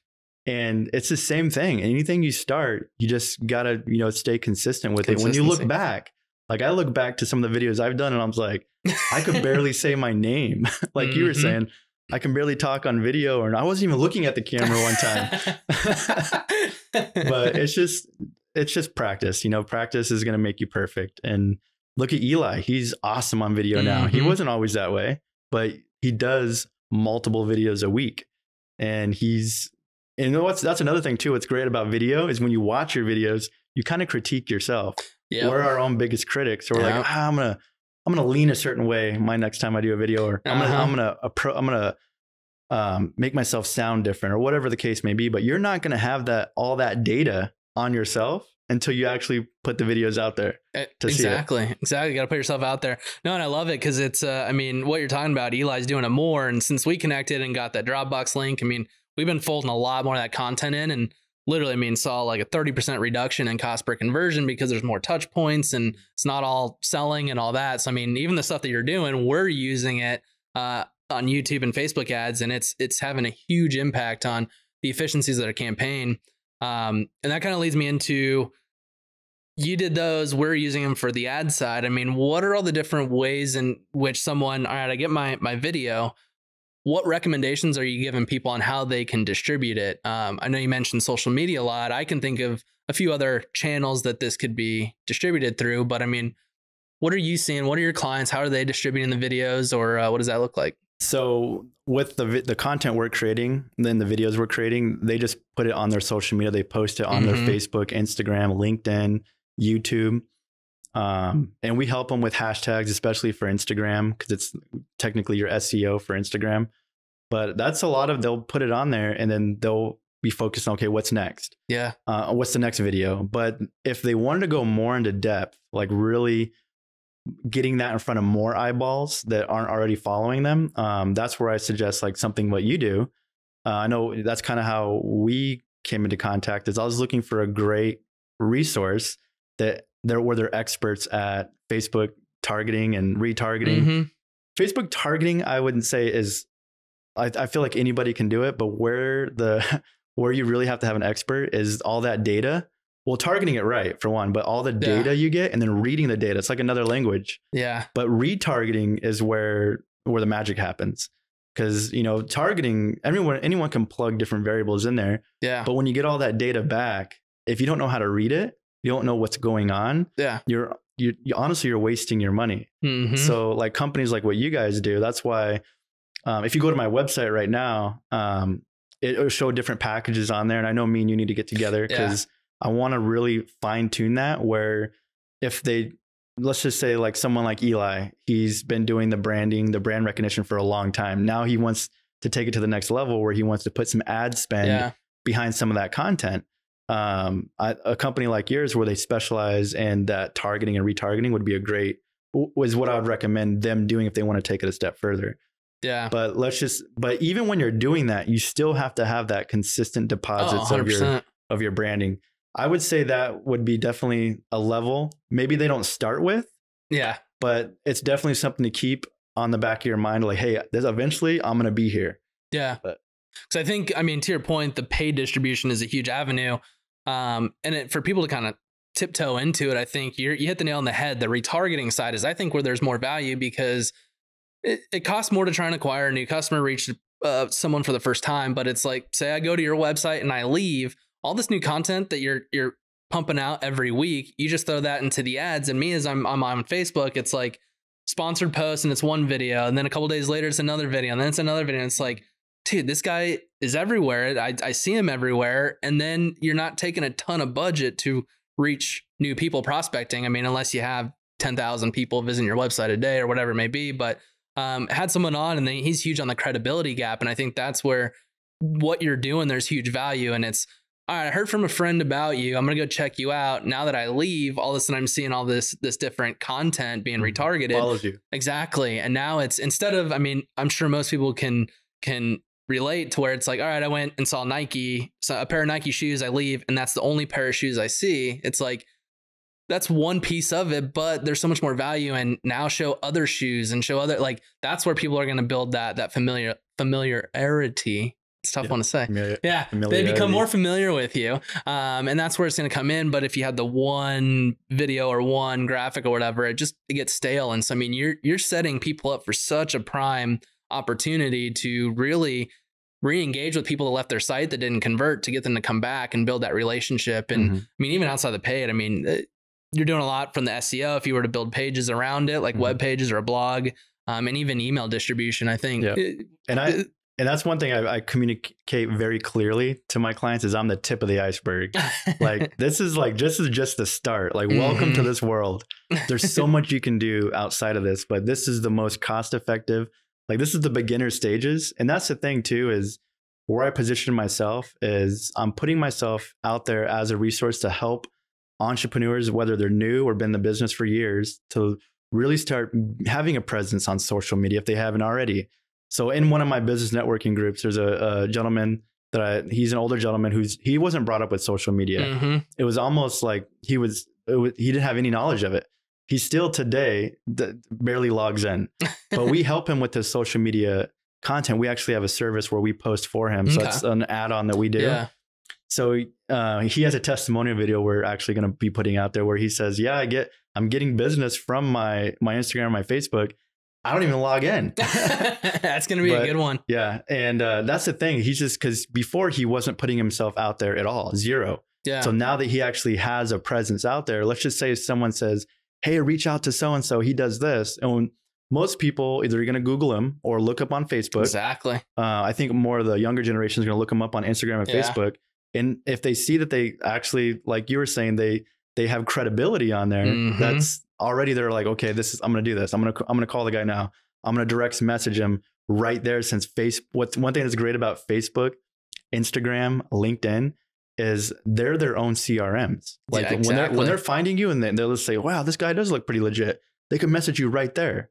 And it's the same thing. Anything you start, you just got to, you know, stay consistent with it. When you look back, like I look back to some of the videos I've done and I was like, I could barely say my name. Like mm-hmm. you were saying, I can barely talk on video, or I wasn't even looking at the camera one time. But it's just, it's just practice, you know, practice is going to make you perfect. And look at Eli. He's awesome on video now. Mm-hmm. He wasn't always that way, but he does multiple videos a week. And he's, and you know what's, that's another thing too. What's great about video is when you watch your videos, you kind of critique yourself. Yep. We're our own biggest critics. So we're yep. like, ah, I'm going to, I'm going to lean a certain way my next time I do a video, or I'm going to, uh-huh. I'm going to, appro- I'm going to um, make myself sound different or whatever the case may be. But you're not going to have that, all that data on yourself until you actually put the videos out there to exactly, see it. Exactly. You got to put yourself out there. No, and I love it because it's, uh, I mean, what you're talking about, Eli's doing it more. And since we connected and got that Dropbox link, I mean, we've been folding a lot more of that content in, and literally, I mean, saw like a thirty percent reduction in cost per conversion because there's more touch points and it's not all selling and all that. So, I mean, even the stuff that you're doing, we're using it uh, on YouTube and Facebook ads, and it's, it's having a huge impact on the efficiencies of our campaign. Um, and that kind of leads me into you did those, we're using them for the ad side. I mean, what are all the different ways in which someone, all right, I get my, my video, what recommendations are you giving people on how they can distribute it? Um, I know you mentioned social media a lot. I can think of a few other channels that this could be distributed through, but I mean, what are you seeing? What are your clients? How are they distributing the videos, or uh, what does that look like? So with the the content we're creating, then the videos we're creating, they just put it on their social media. They post it on mm-hmm. their Facebook, Instagram, LinkedIn, YouTube. Um, and we help them with hashtags, especially for Instagram, because it's technically your S E O for Instagram. But that's a lot of, they'll put it on there and then they'll be focused on, okay, what's next? Yeah. Uh, what's the next video? But if they wanted to go more into depth, like really getting that in front of more eyeballs that aren't already following them, um, that's where I suggest like something what you do. Uh, I know that's kind of how we came into contact, is I was looking for a great resource that there were their experts at Facebook targeting and retargeting. Mm-hmm. Facebook targeting, I wouldn't say is, I, I feel like anybody can do it, but where the, where you really have to have an expert is all that data. Well, targeting it right for one, but all the data yeah. you get and then reading the data, it's like another language. Yeah. But retargeting is where, where the magic happens. Cause you know, targeting, everyone, anyone can plug different variables in there. Yeah. But when you get all that data back, if you don't know how to read it, you don't know what's going on. Yeah. You're, you honestly, you're wasting your money. Mm-hmm. So like companies like what you guys do, that's why, um, if you go to my website right now, um, it will show different packages on there. And I know me and you need to get together because yeah. I want to really fine tune that, where if they, let's just say like someone like Eli, he's been doing the branding, the brand recognition for a long time. Now he wants to take it to the next level where he wants to put some ad spend yeah. behind some of that content. Um, I, a company like yours where they specialize in that targeting and retargeting would be a great, was what I would recommend them doing if they want to take it a step further. Yeah. But let's just, but even when you're doing that, you still have to have that consistent deposits oh, of your, of your branding. I would say that would be definitely a level. Maybe they don't start with. Yeah. But it's definitely something to keep on the back of your mind. Like, hey, there's eventually I'm going to be here. Yeah. But, so I think, I mean, to your point, the paid distribution is a huge avenue. Um, and it, for people to kind of tiptoe into it, I think you're, you hit the nail on the head. The retargeting side is, I think, where there's more value, because it, it costs more to try and acquire a new customer, reach uh, someone for the first time. But it's like, say I go to your website and I leave, all this new content that you're you're pumping out every week, you just throw that into the ads. And me, as I'm I'm on Facebook, it's like sponsored posts, and it's one video, and then a couple days later it's another video, and then it's another video. And it's like, dude, this guy is everywhere. I I see him everywhere. And then you're not taking a ton of budget to reach new people prospecting. I mean, unless you have ten thousand people visiting your website a day or whatever it may be. But um, had someone on, and then he's huge on the credibility gap, and I think that's where what you're doing, there's huge value, and it's, all right, I heard from a friend about you. I'm going to go check you out. Now that I leave, all of a sudden I'm seeing all this, this different content being retargeted. All of you. Exactly. And now it's, instead of, I mean, I'm sure most people can, can relate to where it's like, all right, I went and saw Nike, saw a pair of Nike shoes, I leave, and that's the only pair of shoes I see. It's like, that's one piece of it, but there's so much more value. And now show other shoes and show other, like, that's where people are going to build that, that familiar familiarity. It's a tough yeah. one to say. Familiar, yeah. They become more familiar with you. Um, and that's where it's going to come in. But if you had the one video or one graphic or whatever, it just, it gets stale. And so, I mean, you're, you're setting people up for such a prime opportunity to really re-engage with people that left their site that didn't convert, to get them to come back and build that relationship. And mm-hmm. I mean, even outside the paid, I mean, you're doing a lot from the S E O. If you were to build pages around it, like mm-hmm. web pages or a blog, um, and even email distribution, I think. Yeah. It, and I, it, And that's one thing I, I communicate very clearly to my clients is I'm the tip of the iceberg. Like this is like, this is just the start. Like, mm-hmm. welcome to this world. There's so much you can do outside of this, but this is the most cost effective. Like this is the beginner stages. And that's the thing too, is where I position myself is I'm putting myself out there as a resource to help entrepreneurs, whether they're new or been in the business for years, to really start having a presence on social media if they haven't already. So in one of my business networking groups, there's a, a gentleman that I, he's an older gentleman who's, he wasn't brought up with social media. Mm-hmm. It was almost like he was, it was, he didn't have any knowledge of it. He still today barely logs in, but we help him with his social media content. We actually have a service where we post for him. So okay. It's an add-on that we do. Yeah. So uh, he has a testimonial video we're actually going to be putting out there where he says, yeah, I get, I'm getting business from my, my Instagram, my Facebook. I don't even log in. That's going to be but, a good one. Yeah. And uh, that's the thing. He's just, because before he wasn't putting himself out there at all. Zero. Yeah. So now that he actually has a presence out there, let's just say if someone says, hey, reach out to so-and-so, he does this. And when most people either are going to Google him or look up on Facebook. Exactly. Uh, I think more of the younger generation is going to look him up on Instagram and yeah. Facebook. And if they see that they actually, like you were saying, they they have credibility on there, mm-hmm. that's already they're like, okay, this is, I'm going to do this. I'm going to, I'm going to call the guy now. I'm going to direct message him right there. Since face, what's one thing that's great about Facebook, Instagram, LinkedIn is they're their own C R Ms. Like yeah, exactly. when they're, when they're finding you and then they'll just say, wow, this guy does look pretty legit. They can message you right there.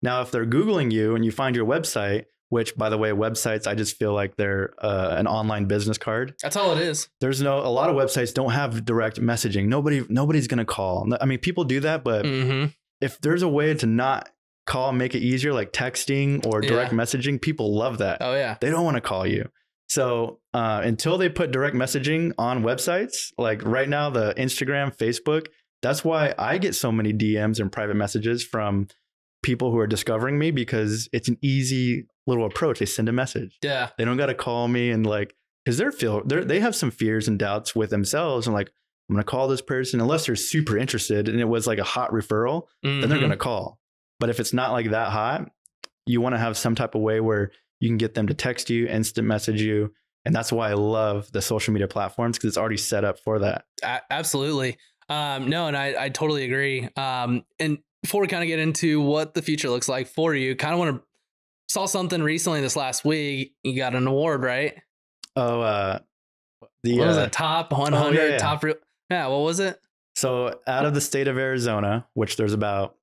Now, if they're Googling you and you find your website, which by the way, websites, I just feel like they're uh, an online business card. That's all it is. There's no, a lot of websites don't have direct messaging. Nobody, nobody's going to call. I mean, people do that, but mm-hmm. if there's a way to not call, make it easier, like texting or direct yeah. messaging, people love that. Oh yeah. They don't want to call you. So uh, until they put direct messaging on websites, like right now, the Instagram, Facebook, that's why I get so many D Ms and private messages from people who are discovering me, because it's an easy little approach. They send a message. Yeah. They don't got to call me and like, cause they're feel they're, they have some fears and doubts with themselves. And like, I'm going to call this person unless they're super interested. And it was like a hot referral, mm-hmm. then they're going to call. But if it's not like that hot, you want to have some type of way where you can get them to text you, instant message you. And that's why I love the social media platforms, because it's already set up for that. A- absolutely. Um, no, and I, I totally agree. Um, and before we kind of get into what the future looks like for you, kind of want to saw something recently this last week. You got an award, right? Oh, uh, the what was uh, it? Top one hundred, oh, yeah, yeah. top. Re- yeah. What was it? So out of the state of Arizona, which there's about,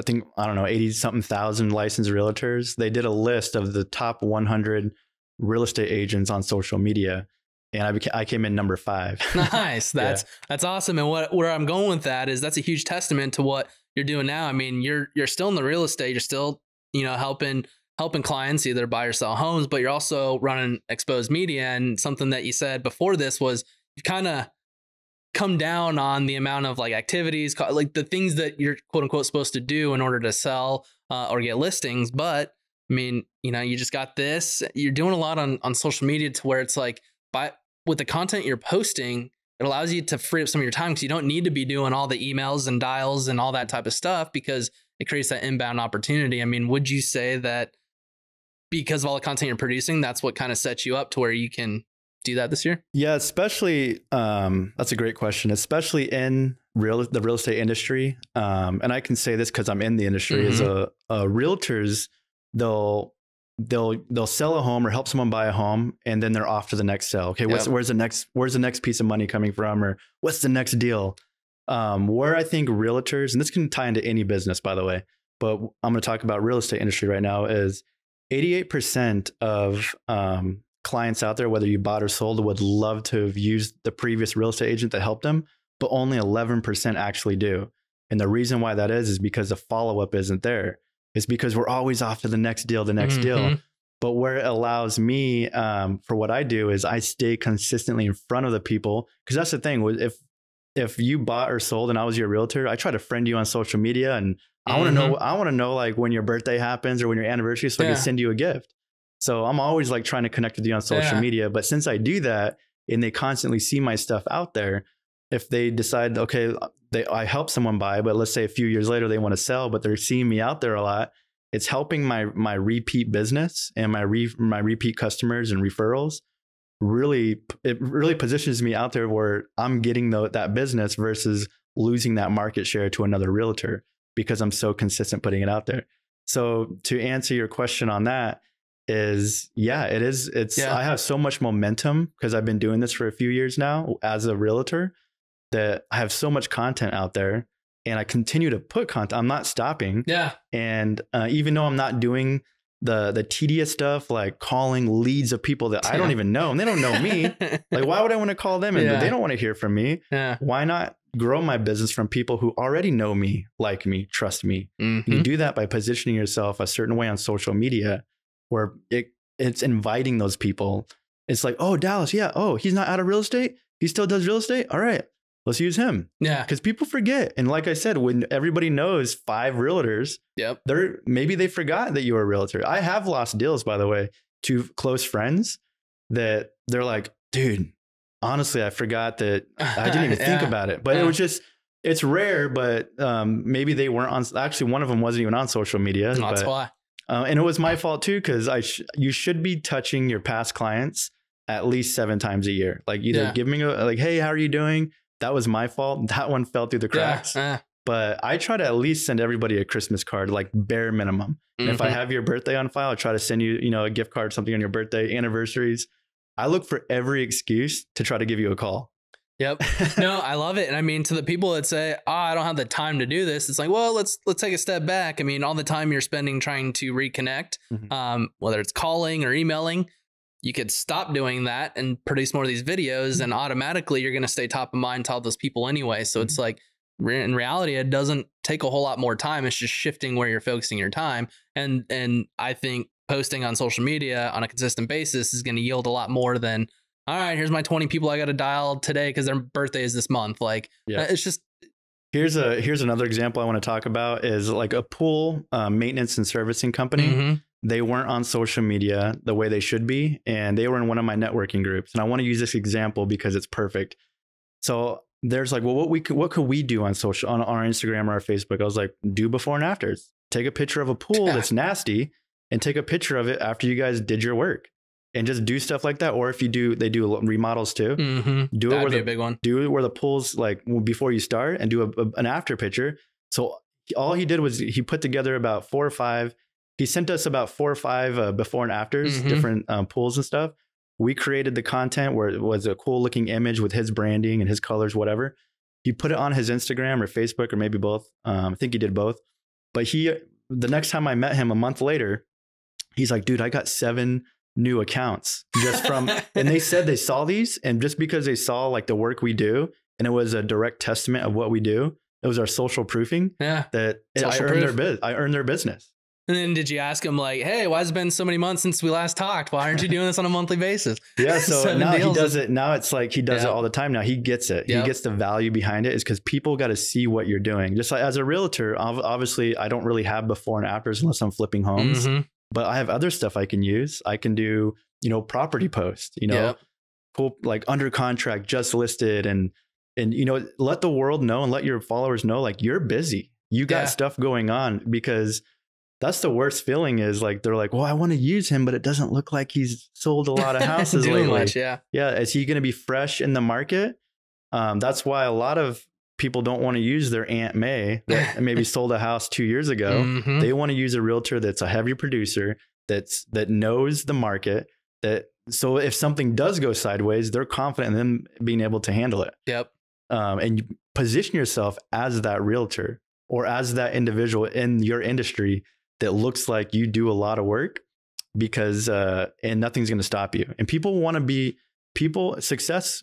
I think, I don't know, eighty something thousand licensed realtors. They did a list of the top one hundred real estate agents on social media. And I became, I came in number five. Nice. That's, yeah. that's awesome. And what, where I'm going with that is that's a huge testament to what you're doing now. I mean, you're, you're still in the real estate. You're still, you know, helping, helping clients either buy or sell homes, but you're also running Exposed Media. And something that you said before this was you kind of come down on the amount of like activities, like the things that you're quote unquote supposed to do in order to sell uh, or get listings. But I mean, you know, you just got this, you're doing a lot on, on social media to where it's like, by with the content you're posting, it allows you to free up some of your time, because you don't need to be doing all the emails and dials and all that type of stuff, because it creates that inbound opportunity. I mean, would you say that because of all the content you're producing, that's what kind of sets you up to where you can do that this year? Yeah, especially, um, that's a great question, especially in real the real estate industry. Um, and I can say this because I'm in the industry, mm-hmm. as a, a realtors, they'll, they'll, they'll sell a home or help someone buy a home, and then they're off to the next sale. Okay. What's, yep. Where's the next, where's the next piece of money coming from, or what's the next deal? Um, where I think realtors, and this can tie into any business, by the way, but I'm going to talk about real estate industry right now, is eighty-eight percent of, um, clients out there, whether you bought or sold, would love to have used the previous real estate agent that helped them, but only eleven percent actually do. And the reason why that is, is because the follow-up isn't there. It's because we're always off to the next deal, the next mm-hmm. deal. But where it allows me, um, for what I do, is I stay consistently in front of the people. Cause that's the thing. If, if you bought or sold and I was your realtor, I try to friend you on social media, and I want to mm-hmm. know, I want to know like when your birthday happens or when your anniversary, so yeah. I can send you a gift. So I'm always like trying to connect with you on social yeah. media. But since I do that and they constantly see my stuff out there, if they decide, okay, they, I help someone buy, but let's say a few years later, they want to sell, but they're seeing me out there a lot, it's helping my, my repeat business and my re, my repeat customers and referrals. Really, it really positions me out there where I'm getting the, that business versus losing that market share to another realtor, because I'm so consistent putting it out there. So to answer your question on that, is yeah it is it's yeah. I have so much momentum because I've been doing this for a few years now as a realtor, that I have so much content out there, and I continue to put content. I'm not stopping. Yeah. And uh, even though I'm not doing the the tedious stuff like calling leads of people that yeah. I don't even know, and they don't know me, like why would I want to call them, and yeah. they don't want to hear from me, yeah. why not grow my business from people who already know me, like me, trust me. Mm-hmm. You do that by positioning yourself a certain way on social media, where it, it's inviting those people. It's like, oh, Dallas, yeah. Oh, he's not out of real estate. He still does real estate? All right, let's use him. Yeah. Because people forget. And like I said, when everybody knows five realtors, yep, they're, maybe they forgot that you were a realtor. I have lost deals, by the way, to close friends that they're like, dude, honestly, I forgot that. I didn't even yeah. think about it. But yeah. it was just, it's rare, but um, maybe they weren't on. Actually, one of them wasn't even on social media. That's but, why. Uh, and it was my fault too, because I sh you should be touching your past clients at least seven times a year. Like either yeah. give me a, like, hey, how are you doing? That was my fault. That one fell through the cracks. Yeah. But I try to at least send everybody a Christmas card, like bare minimum. And mm-hmm. if I have your birthday on file, I try to send you, you know, a gift card, something on your birthday, anniversaries. I look for every excuse to try to give you a call. Yep. No, I love it. And I mean, to the people that say, oh, I don't have the time to do this. It's like, well, let's, let's take a step back. I mean, all the time you're spending trying to reconnect, mm-hmm. um, whether it's calling or emailing, you could stop doing that and produce more of these videos. Mm-hmm. And automatically you're going to stay top of mind to all those people anyway. So mm-hmm. it's like, in reality, it doesn't take a whole lot more time. It's just shifting where you're focusing your time. And, and I think posting on social media on a consistent basis is going to yield a lot more than, all right, here's my twenty people I got to dial today because their birthday is this month. Like, yeah. it's just. Here's a here's another example I want to talk about is like a pool uh, maintenance and servicing company. Mm-hmm. They weren't on social media the way they should be, and they were in one of my networking groups. And I want to use this example because it's perfect. So there's like, well, what we could, what could we do on social on, on our Instagram or our Facebook? I was like, do before and afters. Take a picture of a pool that's nasty, and take a picture of it after you guys did your work. And just do stuff like that. Or if you do, they do remodels too. Mm-hmm. Do it That'd where the a big one. Do it where the pool's like before you start, and do a, a, an after picture. So all he did was he put together about four or five. He sent us about four or five uh, before and afters, mm-hmm. different um, pools and stuff. We created the content where it was a cool looking image with his branding and his colors, whatever. He put it on his Instagram or Facebook or maybe both. Um, I think he did both. But he, the next time I met him a month later, he's like, dude, I got seven new accounts just from, and they said they saw these, and just because they saw like the work we do, and it was a direct testament of what we do. It was our social proofing. Yeah, that I earned their biz. I earned their business. And then did you ask him like, hey, why has it been so many months since we last talked? Why aren't you doing this on a monthly basis? Yeah. So now he does it. Now it's like, he does yeah. it all the time. Now he gets it. Yep. He gets the value behind it, is because people got to see what you're doing. Just like as a realtor, obviously I don't really have before and afters unless I'm flipping homes. Mm-hmm. But I have other stuff I can use. I can do, you know, property post, you know, yep. pool, like under contract, just listed, and, and, you know, let the world know and let your followers know, like, you're busy, you got yeah. stuff going on, because that's the worst feeling is like, they're like, well, I want to use him, but it doesn't look like he's sold a lot of houses lately. Much, yeah. Yeah. Is he going to be fresh in the market? Um, that's why a lot of people don't want to use their Aunt May that maybe sold a house two years ago. Mm-hmm. They want to use a realtor that's a heavy producer, that's that knows the market, that so if something does go sideways, they're confident in them being able to handle it. Yep. Um, and you position yourself as that realtor or as that individual in your industry that looks like you do a lot of work, because uh, and nothing's going to stop you. And people want to be people success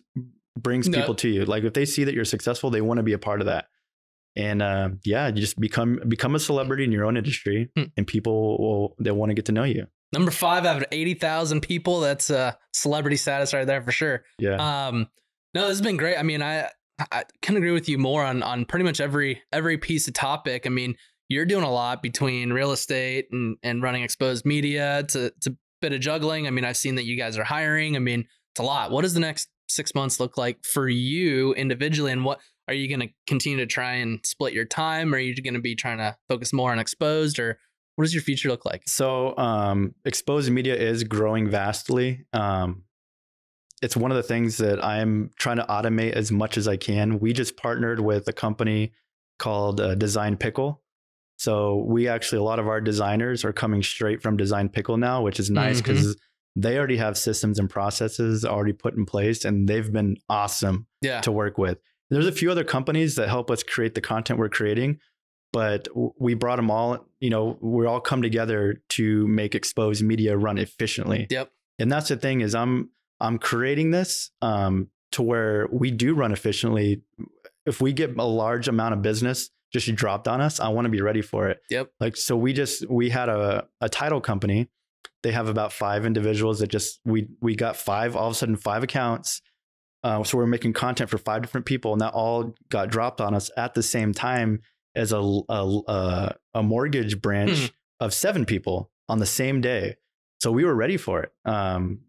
brings nope. people to you. Like if they see that you're successful, they want to be a part of that. And uh, yeah, you just become become a celebrity in your own industry, hmm. and people will they want to get to know you. Number five out of eighty thousand people. That's uh, celebrity status right there for sure. Yeah. Um, no, this has been great. I mean, I I can agree with you more on on pretty much every every piece of topic. I mean, you're doing a lot between real estate and and running Exposed Media. It's a, it's a bit of juggling. I mean, I've seen that you guys are hiring. I mean, it's a lot. What is the next six months look like for you individually, and what are you going to continue to try and split your time? Or are you going to be trying to focus more on Exposed, or what does your future look like? So, um, Exposed Media is growing vastly. Um, it's one of the things that I'm trying to automate as much as I can. We just partnered with a company called uh, Design Pickle. So we actually, a lot of our designers are coming straight from Design Pickle now, which is nice because mm-hmm. they already have systems and processes already put in place, and they've been awesome yeah. to work with. There's a few other companies that help us create the content we're creating, but we brought them all, you know, we all come together to make Exposed Media run efficiently. Yep. And that's the thing is I'm, I'm creating this um, to where we do run efficiently. If we get a large amount of business just dropped on us, I want to be ready for it. Yep. Like, so we just, we had a, a title company. They have about five individuals that just, we, we got five, all of a sudden five accounts. Uh, so we were making content for five different people, and that all got dropped on us at the same time as a a, a mortgage branch mm. of seven people on the same day. So we were ready for it. Um,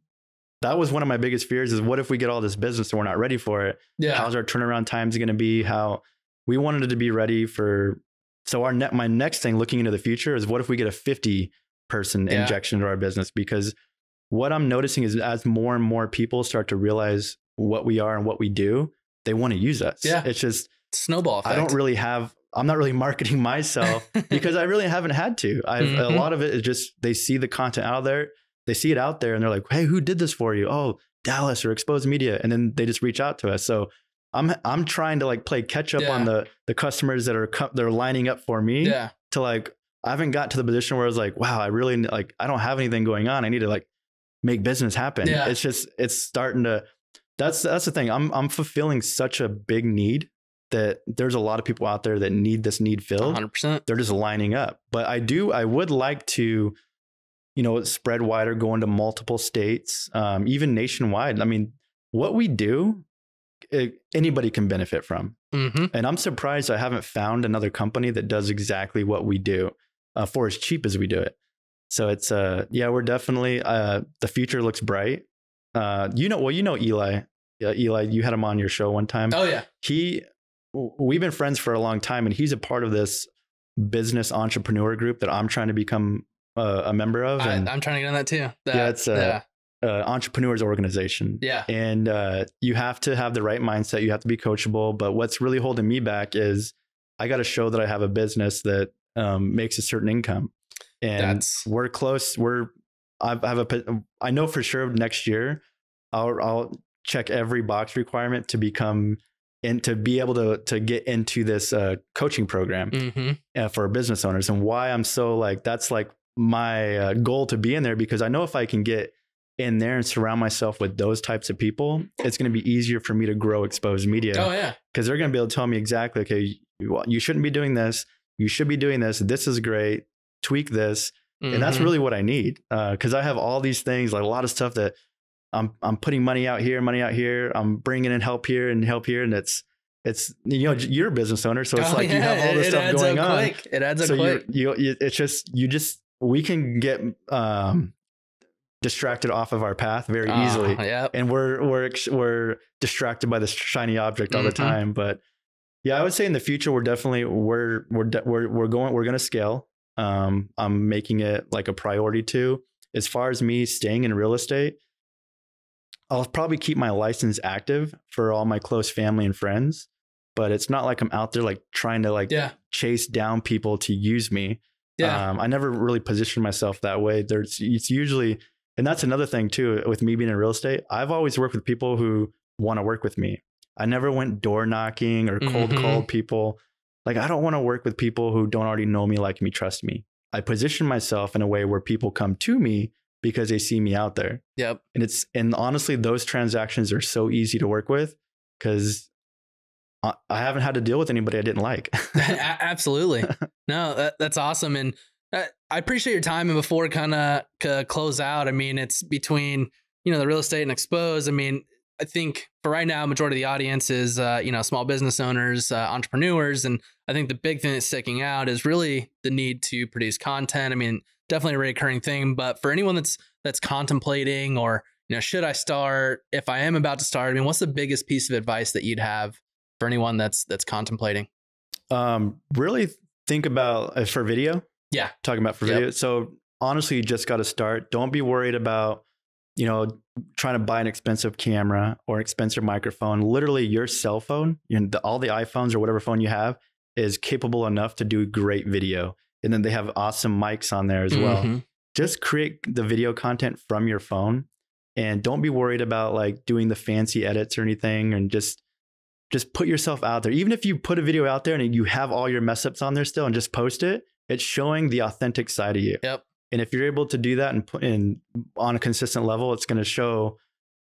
that was one of my biggest fears: is what if we get all this business and we're not ready for it? Yeah. How's our turnaround times going to be? How we wanted it to be ready for. So our net, my next thing looking into the future is what if we get a fifty person yeah. injection into our business? Because what I'm noticing is as more and more people start to realize what we are and what we do, they want to use us. Yeah. It's just snowball effect. I don't really have, I'm not really marketing myself because I really haven't had to. I've mm-hmm. a lot of it is just, they see the content out there, they see it out there and they're like, hey, who did this for you? Oh, Dallas or Exposed Media. And then they just reach out to us. So I'm, I'm trying to like play catch up yeah. on the, the customers that are, they're lining up for me yeah. to like, I haven't got to the position where I was like, wow, I really like, I don't have anything going on. I need to like make business happen. Yeah. It's just, it's starting to, that's, that's the thing. I'm, I'm fulfilling such a big need that there's a lot of people out there that need this need filled. one hundred percent. They're just lining up. But I do, I would like to, you know, spread wider, go into multiple states, um, even nationwide. I mean, what we do, it, anybody can benefit from. Mm-hmm. And I'm surprised I haven't found another company that does exactly what we do uh, for as cheap as we do it. So it's, uh, yeah, we're definitely, uh, the future looks bright. Uh, you know, well, you know, Eli, uh, Eli, you had him on your show one time. Oh yeah. He, we've been friends for a long time and he's a part of this business entrepreneur group that I'm trying to become uh, a member of. And I, I'm trying to get on that too. That, yeah, it's, uh, yeah. Uh, entrepreneurs organization. Yeah. And uh, you have to have the right mindset. You have to be coachable. But what's really holding me back is I got to show that I have a business that um, makes a certain income. And That's... we're close. We're, I have a, I know for sure next year I'll, I'll check every box requirement to become and to be able to, to get into this uh, coaching program mm-hmm. uh, for business owners. And why I'm so like, that's like my uh, goal to be in there, because I know if I can get in there and surround myself with those types of people, it's going to be easier for me to grow Exposed Media. Oh yeah. Cause they're going to be able to tell me exactly, okay, you, you shouldn't be doing this. You should be doing this. This is great. Tweak this. Mm-hmm. And that's really what I need. Uh, cause I have all these things, like a lot of stuff that I'm, I'm putting money out here, money out here. I'm bringing in help here and help here. And it's, it's, you know, you're a business owner. So it's oh, like, yeah. you have all this it, stuff it going on. Quick. It adds so a quick. You, you, it's just, you just, we can get, um, distracted off of our path very uh, easily. Yep. And we're, we're, we're distracted by this shiny object all mm-hmm. the time. But yeah, I would say in the future, we're definitely, we're, we're, we're, we're going, we're going to scale. Um, I'm making it like a priority too. As far as me staying in real estate, I'll probably keep my license active for all my close family and friends, but it's not like I'm out there like trying to like yeah. chase down people to use me. Yeah. Um, I never really positioned myself that way. There's, it's usually, and that's another thing too, with me being in real estate, I've always worked with people who want to work with me. I never went door knocking or cold mm-hmm. called people. Like, I don't want to work with people who don't already know me, like me, trust me. I position myself in a way where people come to me because they see me out there. Yep. And it's, and honestly, those transactions are so easy to work with because I, I haven't had to deal with anybody I didn't like. Absolutely. No, that, that's awesome. And I appreciate your time. And before kind of close out, I mean, it's between, you know, the real estate and Exposed. I mean, I think for right now, majority of the audience is, uh, you know, small business owners, uh, entrepreneurs. And I think the big thing that's sticking out is really the need to produce content. I mean, definitely a recurring thing, but for anyone that's, that's contemplating or, you know, should I start, if I am about to start, I mean, what's the biggest piece of advice that you'd have for anyone that's, that's contemplating? Um, really think about uh, for video. Yeah. Talking about for video. Yep. So honestly, you just got to start. Don't be worried about, you know, trying to buy an expensive camera or expensive microphone. Literally your cell phone, you know, the, all the iPhones or whatever phone you have is capable enough to do great video. And then they have awesome mics on there as well. Mm-hmm. Just create the video content from your phone and don't be worried about like doing the fancy edits or anything, and just just put yourself out there. Even if you put a video out there and you have all your mess ups on there still and just post it, it's showing the authentic side of you. Yep. And if you're able to do that and put in on a consistent level, it's going to show,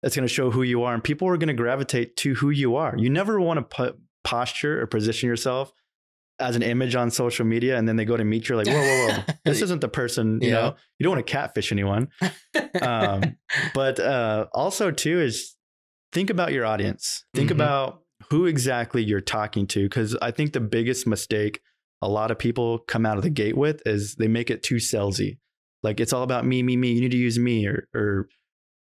it's going to show who you are, and people are going to gravitate to who you are. You never want to put posture or position yourself as an image on social media, and then they go to meet you like, whoa, whoa, whoa, this isn't the person, you yeah. know, you don't want to catfish anyone. Um, but uh, also too is think about your audience. Think mm-hmm. about who exactly you're talking to. Because I think the biggest mistake a lot of people come out of the gate with is they make it too salesy. Like it's all about me, me, me. You need to use me, or or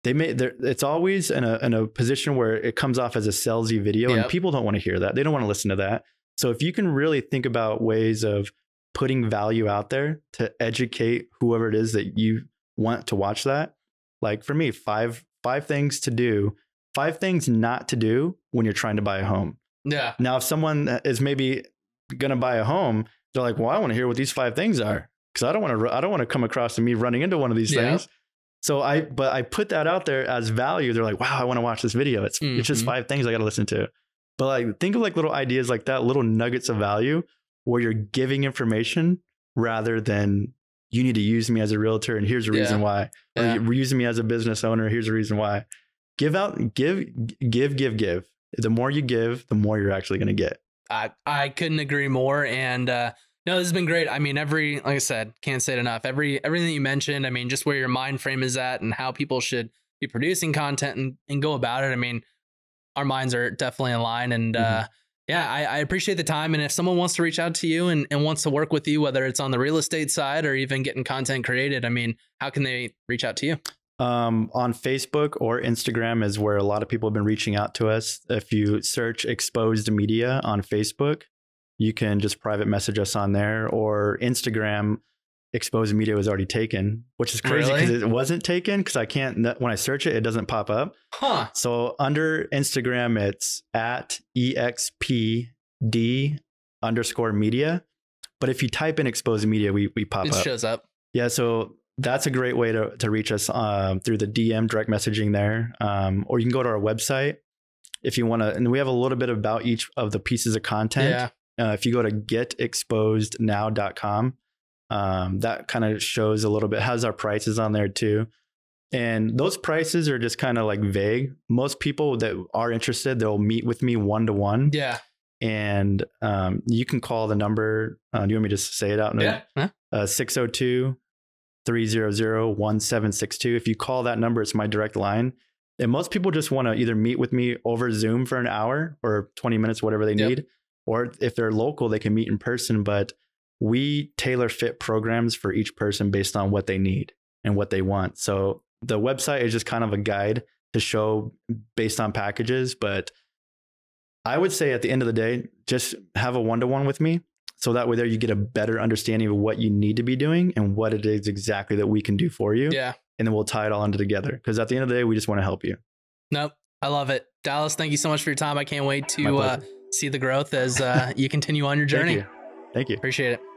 they may. It's always in a in a position where it comes off as a salesy video, yep. and people don't want to hear that. They don't want to listen to that. So if you can really think about ways of putting value out there to educate whoever it is that you want to watch that, like for me, five five things to do, five things not to do when you're trying to buy a home. Yeah. Now, if someone is maybe going to buy a home, they're like, well, I want to hear what these five things are. Cause I don't want to, I don't want to come across to me running into one of these yeah. things. So I, but I put that out there as value. They're like, wow, I want to watch this video. It's, mm-hmm. it's just five things I got to listen to. But like, think of like little ideas like that, little nuggets of value where you're giving information rather than you need to use me as a realtor. And here's a yeah. reason why, yeah. or you're using me as a business owner. Here's a reason why. Give out, give, give, give, give. The more you give, the more you're actually going to get. I, I couldn't agree more. And, uh, no, this has been great. I mean, every, like I said, can't say it enough. Every, everything you mentioned, I mean, just where your mind frame is at and how people should be producing content and, and go about it. I mean, our minds are definitely in line. And mm-hmm. uh, yeah, I, I appreciate the time. And if someone wants to reach out to you and, and wants to work with you, whether it's on the real estate side or even getting content created, I mean, how can they reach out to you? Um, on Facebook or Instagram is where a lot of people have been reaching out to us. If you search Exposed Media on Facebook, you can just private message us on there, or Instagram. Exposed Media was already taken, which is crazy because really? It wasn't taken because I can't, when I search it, it doesn't pop up. Huh. So under Instagram, it's at E X P D underscore media. But if you type in Exposed Media, we, we pop it up. It shows up. Yeah. So that's a great way to, to reach us um, through the D M, direct messaging there. Um, or you can go to our website if you want to. And we have a little bit about each of the pieces of content. Yeah. Uh, if you go to get exposed now dot com, um, that kind of shows a little bit, has our prices on there too. And those prices are just kind of like vague. Most people that are interested, they'll meet with me one-to-one. Yeah. And um, you can call the number. Uh, do you want me to just say it out? No. Yeah. Huh? Uh, six oh two, three hundred, seventeen sixty-two. If you call that number, it's my direct line. And most people just want to either meet with me over Zoom for an hour or twenty minutes, whatever they yep. need. Or if they're local, they can meet in person, but we tailor fit programs for each person based on what they need and what they want. So the website is just kind of a guide to show based on packages. But I would say at the end of the day, just have a one-to-one with me. So that way there you get a better understanding of what you need to be doing and what it is exactly that we can do for you. Yeah. And then we'll tie it all into together. Cause at the end of the day, we just want to help you. Nope. I love it. Dallas, thank you so much for your time. I can't wait to, uh, see the growth as uh, you continue on your journey. Thank you. Thank you. Appreciate it.